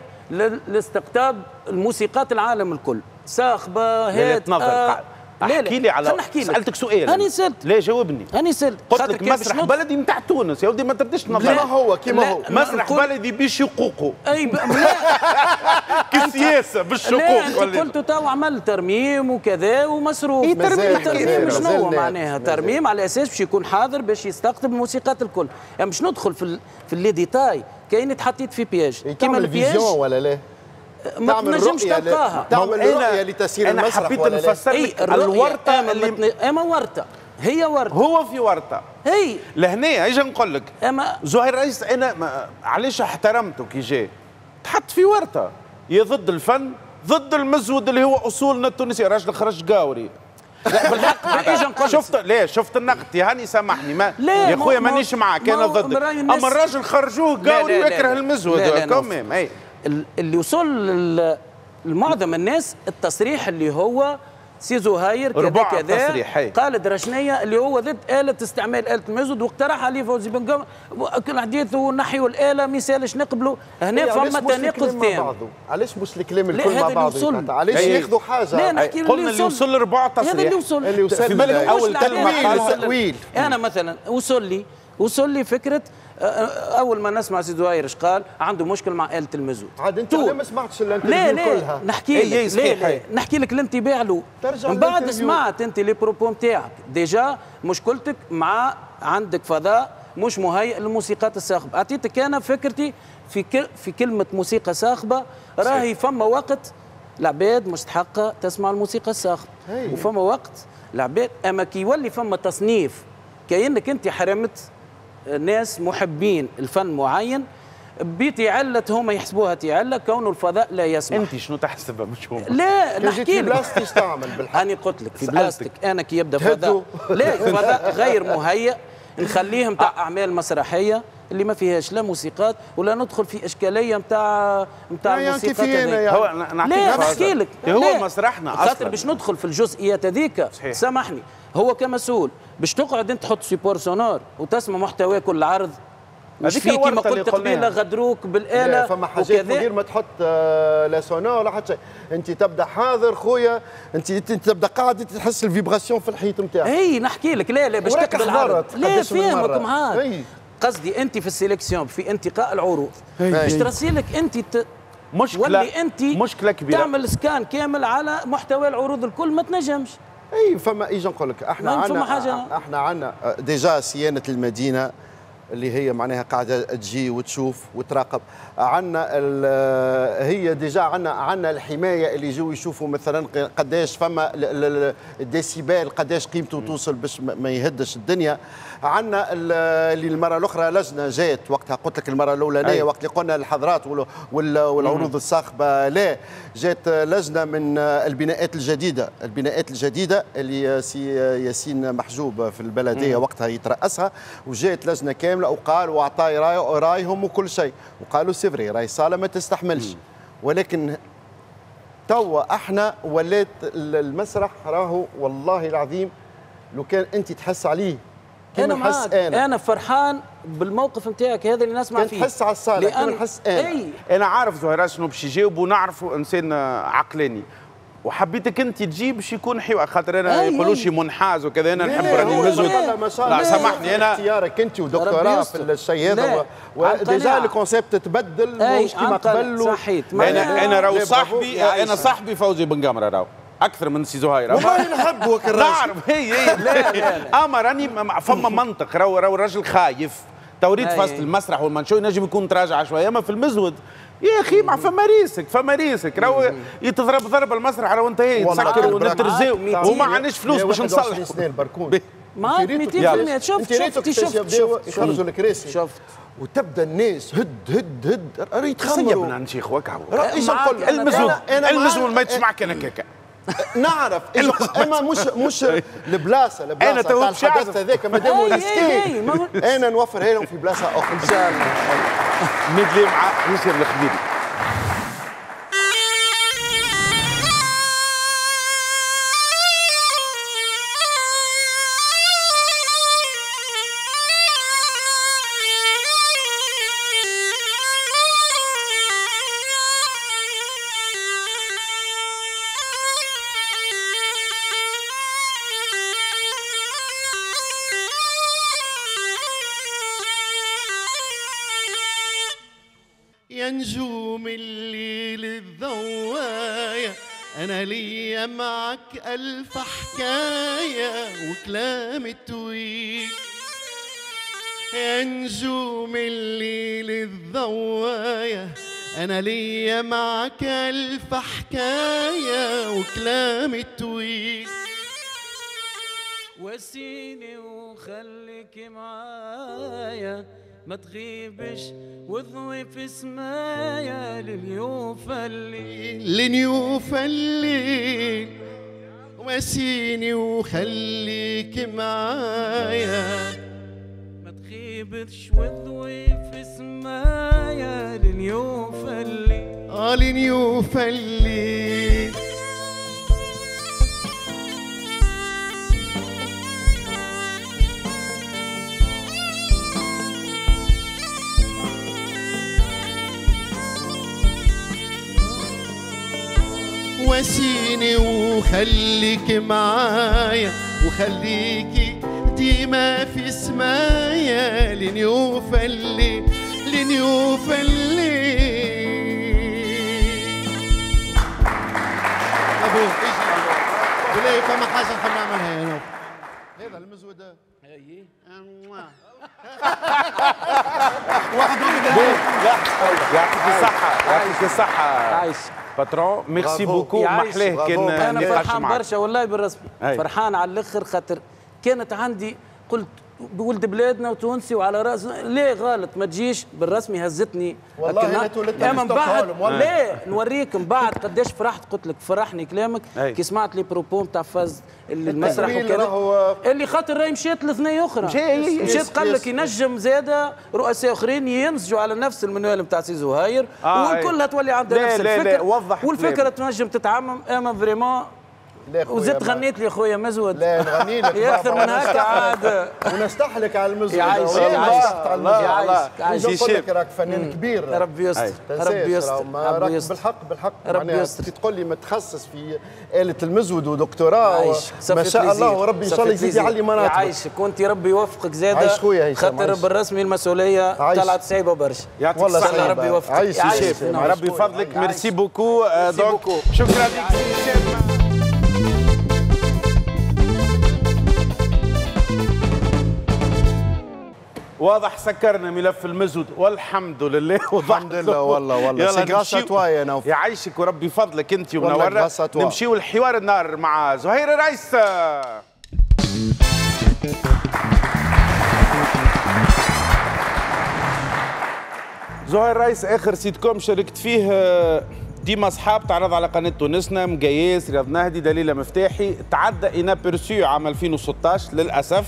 لاستقطاب الموسيقات العالم الكل، صاخبه هات آه. احكي لي على نحكي لك. سالتك سؤال انا سالت، لا جاوبني انا سالت، قلت لك مسرح بلدي نتاع تونس يا ودي ما تبداش نظرة كيما هو كيما هو مسرح بلدي بشقوقه اي ب... لا كسياسه بالشقوق. لا قلت تو عمل ترميم وكذا ومصروف اي ترميم ترميم شنو معناها ترميم على اساس باش يكون حاضر باش يستقطب الموسيقات الكل، يعني مش ندخل في في اللي ديتاي كاين اتحطيت في بياج كيما البياج ولا لا ما تنجمش تلقاها. تعمل رؤية لتسيير المسرح. أنا حبيت نفسر لك الورطة اللي أما ورطة هي ورطة هو في ورطة هي لهنا إيش نقول لك أما زهير رئيس أنا ما... علاش احترمته كي جاي تحط في ورطة يا ضد الفن ضد المزود اللي هو أصولنا التونسية. راجل خرج قاوري لا بالحق ايش نقول شفت ليه شفت النقد هاني سامحني ما يا خويا مانيش معاك أنا ضد أما الراجل خرجوه قاوري ويكره المزود كوميم أي اللي وصل لمعظم الناس التصريح اللي هو سي زهير كذا كذا قالد رشنيه اللي هو ضد آلة استعمال آلة المزود واقترح عليه فوزي بن قمر كل حديث ونحيوا الآلة ما يسالش نقبلوا هنا فما تناقض تام. علاش مش الكلام الكل مع بعضه؟ علاش ياخذوا حاجه؟ قلنا اللي وصل لربع تصريح هذا اللي وصل اللي وصل اول كلمه تأويل. انا مثلا وصل لي وصل لي فكره اول ما نسمع سي زهير اش قال عنده مشكل مع آلة المزود عاد انت ما سمعتش الانترفيو كلها نحكي لك ليه ليه نحكي لك الانطباع له من بعد سمعت انت لي بروبو نتاعك ديجا مشكلتك مع عندك فضاء مش مهيئ للموسيقات الصاخبه. اعطيتك انا فكرتي في في كلمه موسيقى صاخبه راهي فما وقت العباد مستحقه تسمع الموسيقى الصاخبه وفما وقت العباد اما كي يولي فما تصنيف كأنك انت حرمت ناس محبين الفن معين بيتي علة هما يحسبوها تي علة كونه الفضاء لا يسمح. انت شنو تحسبها مش هما؟ لا نحكي لك في تعمل بالحق انا قلت لك في بلاستيك انا كي يبدا فضاء لا فضاء غير مهيأ نخليه نتاع اعمال مسرحيه اللي ما فيهاش لا موسيقات ولا ندخل في اشكاليه نتاع نتاع الموسيقات يعني هو لا نحكي لك هو مسرحنا اصلا خاطر باش ندخل في الجزئيات هذيك سامحني هو كمسؤول باش تقعد انت تحط سيبور سونور وتسمع محتوى كل عرض مش فيه كيما قلت قبيله غدروك بالاله فما حاجات من غير ما تحط لا سونور ولا حتى شيء انت تبدا حاضر خويا انت تبدا قاعد تحس الفيبراسيون في الحيط نتاعك. اي نحكي لك لا لا باش تقبل عرض لا فهمك معاك قصدي انت في السيليكسيون في انتقاء العروض باش ترسلك انت ت... مشكله انت مشكله كبيره تعمل سكان كامل على محتوى العروض الكل ما تنجمش. اي فما ايش نقول لك احنا عندنا احنا عندنا ديجا صيانه المدينه اللي هي معناها قاعده تجي وتشوف وتراقب عندنا هي ديجا عندنا عندنا الحمايه اللي يجوا يشوفوا مثلا قداش فما الديسيبال قداش قيمته توصل باش ما يهدش الدنيا. عندنا اللي المره الاخرى لجنه جات وقتها قلت لك المره الاولانيه وقت اللي قلنا الحضرات والعروض الصاخبه لا جات لجنه من البناءات الجديده البناءات الجديده اللي سي ياسين محجوب في البلديه وقتها يترأسها وجات لجنه كامله وقال واعطاي رايهم وكل شيء وقالوا سيفري راي الصاله ما تستحملش ولكن توا احنا ولات المسرح راهو والله العظيم لو كان انت تحس عليه كما نحس انا انا فرحان بالموقف نتاعك هذا اللي نسمع فيه نحس على الصاله كما نحس انا أي. انا عارف زهير شنو باش يجاوب ونعرفه انسان عقلاني وحبيتك انت تجيب باش يكون حوار خاطر انا ما يقولوش منحاز وكذا انا نحب راني نهزو لا سامحني انا اختيارك انت ودكتوراه في الشيء هذا وديجا الكونسيبت تبدل ماهوش كيما قبل صحيت انا انا راهو صاحبي انا صاحبي فوزي بن قمر راهو اكثر من سي زهير والله نحبه نعرف هي هي لا لا اما راني فما منطق راهو راهو راجل خايف توريد فصل المسرح والمنشور ينجم يكون تراجع شويه اما في المزود يا اخي مع فما ريسك فما ريسك راهو يتضرب ضرب المسرح راهو انتهى يتسكر ونترزاو وما عندناش فلوس باش نصلحوا معاك مئتين بالمئة. شفت شفت شفت يخرجوا الكراسي شفت وتبدا الناس هد هد هد راه يتخمروا يا شيخ واك ايش نقول المزود المزود ما يتسمعك انا كاكا نعرف اما مش مش البلاصه البلاصه تاع الحدث هذاك مادام ونستي انا نوفرها لهم في بلاصه اخرى ان شاء الله. ندلي مع ياسر الخديري يا نجوم الليل الذوايا، أنا ليا معك ألف حكاية وكلام طويل. يا نجوم الليل الذوايا، أنا ليا معك ألف حكاية وكلام طويل. وسيني وخليك معايا ما تغيبش وضوي في سمايا لنيوف الليل لنيوف الليل. وسيني وخليك معايا ما تغيبش وضوي في سمايا لنيوف الليل اه لنيوف الليل. واسيني وخليك معايا وخليكي ديما في سمايا لنيوف الليل لنيوف الليل. ابوك ايش قولي فما حاجه نحب نعملها يا نوف. هذا المزوده ايه واحد يعطيك الصحه يعطيك الصحه باترون. ميرسي بوكو محلاه كان انا فرحان برشا والله بالرسمي فرحان على الاخر خاطر كانت عندي قلت بولد بلادنا وتونسي وعلى راسنا ليه غلط ما تجيش بالرسمي هزتني والله انا تولدت من بعد ليه نوريك من بعد قداش فرحت قلت لك فرحني كلامك كي سمعت لي بروبو نتاع فاز المسرح وكذا اللي خاطر راهي مشات لثنين اخرى مشات قال لك ينجم زاده رؤساء اخرين ينسجوا على نفس المنوال نتاع سي زهير والكلها تولي عندها نفس الفكر والفكره تنجم تتعمم اما فريمون وزدت غنيت لي خويا مزود لا نغني لك اكثر من هكا عاد ونستحلك على المزود يعيشك يعيشك يعيشك نقول لك راك فنان كبير ربي يستر ربي يستر ربي يستر بالحق بالحق ربي يستر كي تقول لي متخصص في آلة المزود ودكتوراه ما شاء الله ربي ان شاء الله يزيد يعلي مناطقك يعيشك وانت ربي يوفقك زاده خاطر بالرسمي المسؤوليه طلعت صعيبه برشا والله ربي يوفقك عايشك ربي يفضلك. ميرسي بوكو دونك شكرا لك سي واضح سكرنا ملف المزود والحمد لله الحمد لله والله والله سي غاسه توايا انا يعيشك وربي فضلك انت ومنوره نمشيو الحوار النار مع زهير الرئيس. زهير الرئيس اخر سيتكوم شاركت فيه ديما اصحاب تعرض على قناه تونسنا مقياس رياض نهدي دليله مفتاحي تعدى انا بيرسيو عام ألفين وستة عشر للاسف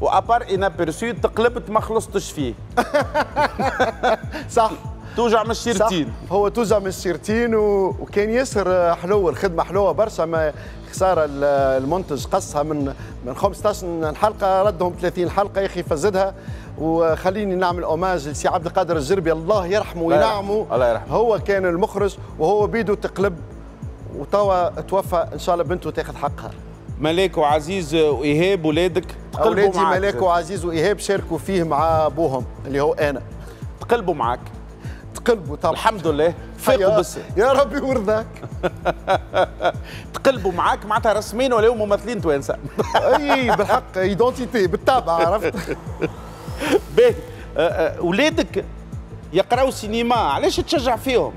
وابار انا بيرسيو تقلبت ما خلصتش فيه. صح توجع من الشيرتين هو توجع من الشيرتين و... وكان ياسر حلو الخدمه حلوه برشا ما خساره المنتج قصها من من خمسة عشر حلقه ردهم ثلاثين حلقه يا اخي فزدها. وخليني نعمل اوماج لسي عبد القادر الجربي الله يرحمه وينعمه الله يرحمه هو كان المخرج وهو بيده تقلب وتوا توفى ان شاء الله بنته تاخذ حقها. ملاك وعزيز وايهاب ولادك اولادي ملاك وعزيز وايهاب شاركوا فيه مع ابوهم اللي هو انا تقلبوا معك تقلبوا طبعا الحمد لله فاقوا بس يا ربي ورضاك. تقلبوا معك معناتها رسمين ولا ممثلين توانسه اي بالحق ايدونتيتي بالطبع عرفت. باهي ولادك يقراوا سينما علاش تشجع فيهم؟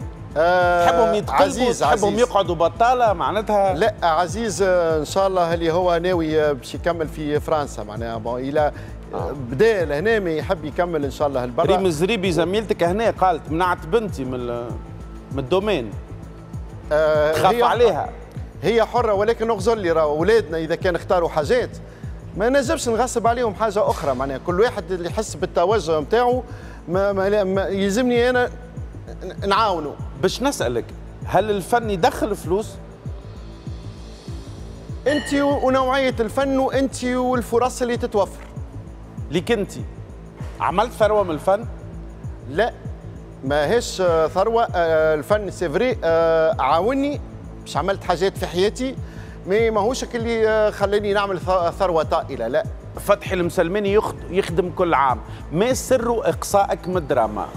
تحبهم يتقلبوا تحبهم يقعدوا بطاله معناتها؟ لا عزيز ان شاء الله اللي هو ناوي باش يكمل في فرنسا معناها بون الى آه. بدا لهنا ما يحب يكمل ان شاء الله لبرا. ريم الزريبي زميلتك هنا قالت منعت بنتي من من الدومين آه تخاف عليها هي حره ولكن اغزر لي راهو اولادنا اذا كان اختاروا حاجات ما نجمش نغصب عليهم حاجه اخرى معناها كل واحد اللي يحس بالتوجه نتاعو يلزمني انا نعاونه. باش نسألك هل الفن يدخل فلوس؟ انت ونوعية الفن وانت والفرص اللي تتوفر. ليك انت عملت ثروة من الفن؟ لا ماهيش ثروة الفن سي فري عاوني باش عملت حاجات في حياتي مي ماهوش اللي خلاني نعمل ثروة طائلة لا. فتحي المسلماني يخدم كل عام ما سر اقصائك من الدراما؟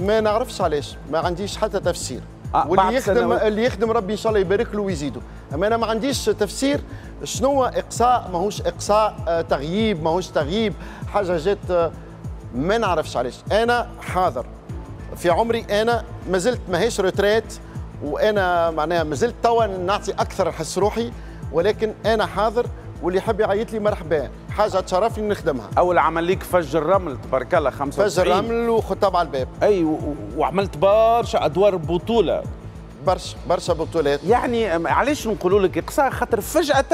ما نعرفش علاش، ما عنديش حتى تفسير. أه واللي يخدم اللي يخدم ربي ان شاء الله يبارك له ويزيده، اما انا ما عنديش تفسير شنو اقصاء، ماهوش اقصاء، آه تغييب ماهوش تغييب، حاجه جات آه ما نعرفش علاش. انا حاضر في عمري، انا ما زلت ماهيش روتريت، وانا معناها ما زلت توا نعطي اكثر، نحس روحي، ولكن انا حاضر واللي يحب يعيط لي مرحبا، حاجه تشرفني نخدمها. اول عمل ليك فجر رمل تبارك الله خمسة وتسعين، فجر رمل وخطاب على الباب. اي و... وعملت برشا ادوار بطوله، برشا برشا بطولات. يعني علاش نقولوا لك اقصاء؟ خاطر فجاه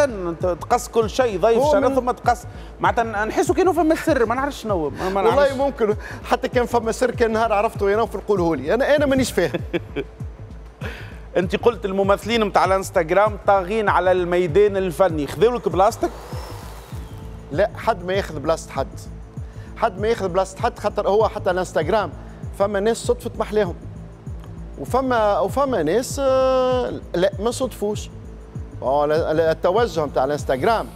تقص كل شيء، ضيف شرف ثم تقص، معناتها نحسوا كانوا فما سر ما نعرفش شنو. والله ممكن حتى كان فما سر، كان نهار عرفته ينوفل قوله لي، انا انا مانيش فاهم. انت قلت الممثلين نتاع الانستغرام طاغين على الميدان الفني، خذوا لك بلاصتك؟ لا، حد ما ياخذ بلاصه حد، حد ما ياخذ بلاصه حد، خاطر هو حتى الانستغرام فما ناس صدفت محلاهم، وفما وفما ناس لا ما صدفوش. التوجه نتاع الانستغرام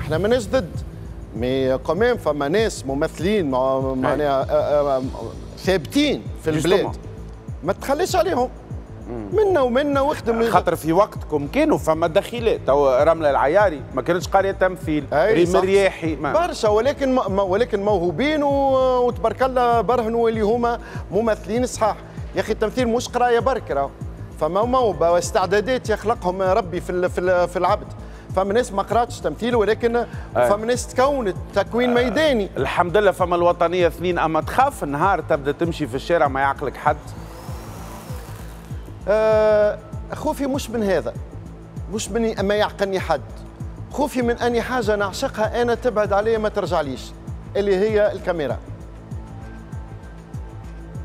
احنا ماناش ضد، مي كمان فما ناس ممثلين معناها ثابتين في البلاد ما تخليش عليهم، منا ومنا واخدم. خاطر في وقتكم كانوا فما دخيلات، تو رملة العياري ما كانتش قارية تمثيل، ريم الرياحي برشا، ولكن ما ولكن موهوبين وتبارك الله برهنوا اللي هما ممثلين صحاح. يا اخي التمثيل مش قرايه برك، راهو فما موهبه واستعدادات يخلقهم ربي في في العبد. فما ناس ما قراتش تمثيل، ولكن فما ناس تكونت تكوين ميداني. الحمد لله فما الوطنيه اثنين. اما تخاف النهار تبدا تمشي في الشارع ما يعقلك حد؟ أه خوفي مش من هذا، مش من ما يعقلني حد، خوفي من أني حاجة نعشقها أنا تبعد عليا ما ترجعليش، اللي هي الكاميرا،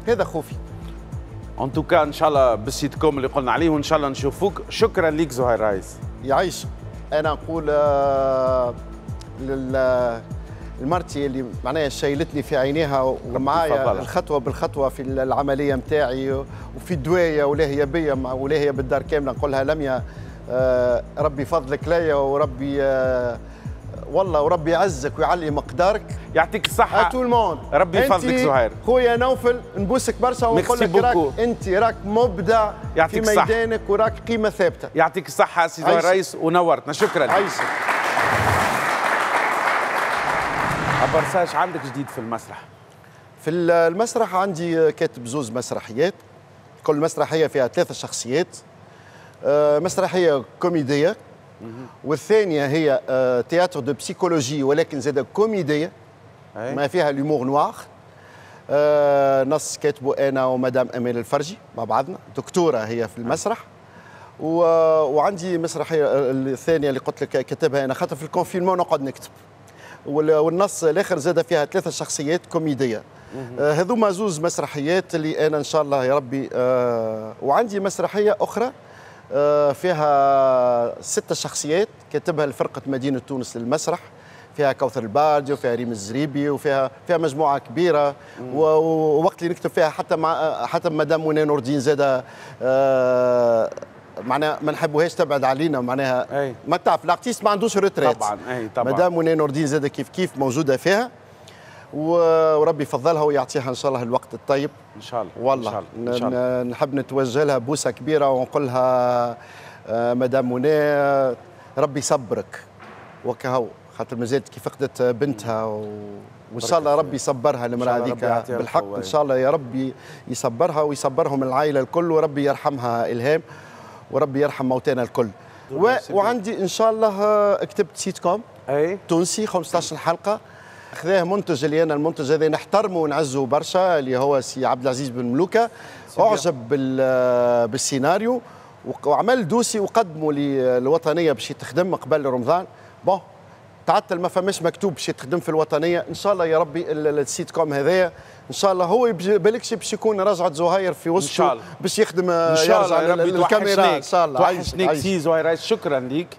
هذا خوفي. ان توكا ان شاء الله بالسيت كوم اللي قلنا عليه، وان شاء الله نشوفوك. شكرا ليك زهير رايس، يعيش. انا نقول آه لل المرتي اللي معناها شايلتني في عينيها ومعايا الخطوه بالخطوه في العمليه نتاعي وفي الدوايه، ولاهيه بيا ولاهيه بالدار كامله، نقولها لميا آه ربي فضلك ليا، وربي آه والله وربي يعزك ويعلي مقدارك. يعطيك الصحه طول الموند، ربي يفضلك زهير خويا نوفل، نبوسك برشا ونقول لك راك انت راك مبدع في ميدانك وراك قيمه ثابته. يعطيك الصحه سي زهير رئيس، ونورتنا، شكرا لك. برساش عندك جديد في المسرح؟ في المسرح عندي كاتب زوز مسرحيات، كل مسرحية فيها ثلاثة شخصيات، مسرحية كوميدية والثانية هي تياتر دو بسيكولوجي ولكن زادة كوميدية ما فيها الهومور نواغ، نص كاتبه أنا ومدام أمال الفرجي مع بعضنا، دكتورة هي في المسرح. وعندي مسرحية الثانية اللي قلت لك كتبها أنا، خاطر في الكونفينمون نقعد نكتب، والنص الاخر زاد فيها ثلاثه شخصيات كوميديه. آه هذوما زوز مسرحيات اللي انا ان شاء الله يا ربي. آه وعندي مسرحيه اخرى آه فيها سته شخصيات كاتبها لفرقه مدينه تونس للمسرح، فيها كوثر الباردي وفيها ريم الزريبي وفيها فيها مجموعه كبيره، ووقت اللي نكتب فيها حتى مع حتى مدام موني نوردين زاد آه معناها ما نحبوهاش تبعد علينا، معناها ما تعرف الارتيست ما عندوش روتريت طبعا. اي طبعا مدام موني نوردين زاده كيف كيف موجوده فيها، وربي يفضلها ويعطيها ان شاء الله الوقت الطيب ان شاء الله. والله إن شاء الله. نحب نتوجه لها بوسه كبيره ونقول لها مدام موني ربي يصبرك، وكهو خاطر مازالت كي فقدت بنتها، وان شاء الله ربي يصبرها المراه هذيك بالحق، ان شاء الله يا ربي يصبرها ويصبرهم العائله الكل، وربي يرحمها الهام، وربي يرحم موتانا الكل. و... وعندي ان شاء الله كتبت سيت كوم اي تونسي خمسة عشر حلقه، اخذاه منتج اللي انا المنتج هذا نحترمه ونعزه برشا اللي هو سي عبد العزيز بن ملوكة، اعجب بال... بالسيناريو وعمل دوسي وقدمه للوطنيه باش تخدم قبل رمضان. بون تعطل ما فماش مكتوب باش تخدم في الوطنيه، ان شاء الله يا ربي السيت كوم هذايا ان شاء الله هو بالكش باش يكون رجعت زهير في وسطه باش يخدم ان شاء الله الكاميرا ان شاء الله. توحشنيك سي زهير رايس، شكرا ليك،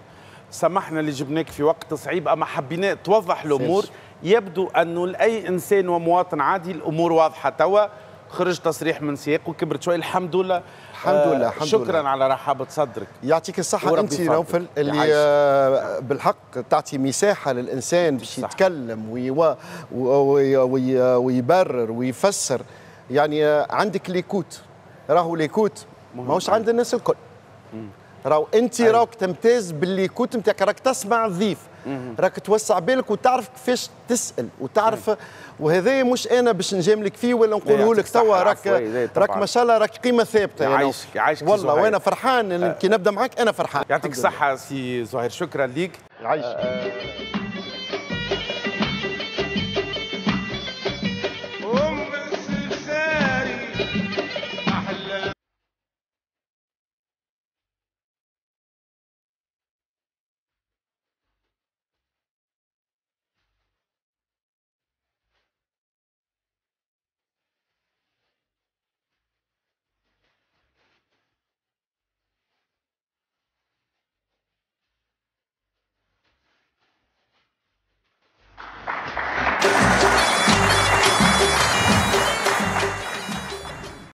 سمحنا اللي جبناك في وقت صعيب، اما حبينا توضح الامور. يبدو انه لاي انسان ومواطن عادي الامور واضحه توا، خرج تصريح من سياق وكبرت شوي. الحمد لله الحمد لله الحمد لله. شكرا على رحابه صدرك، يعطيك الصحه انت نوفل اللي آه بالحق تعطي مساحه للانسان باش يتكلم ويبرر ويفسر يعني عندك ليكوت، راهو ليكوت ماهوش عند الناس الكل. مم. راهو انت أيه. راك تمتاز بالليكوت نتاعك، راك تسمع الضيف، راك توسع بالك وتعرف كيفاش تسال وتعرف. مم. وهذا مش انا باش نجاملك فيه ولا نقوله لك توا، راك راك ما شاء الله راك قيمه ثابته. يعني عايشك عايشك والله، وانا فرحان أه. كي نبدا معاك انا فرحان. يعطيك الصحه سي زهير، شكرا ليك، عايشك. أه.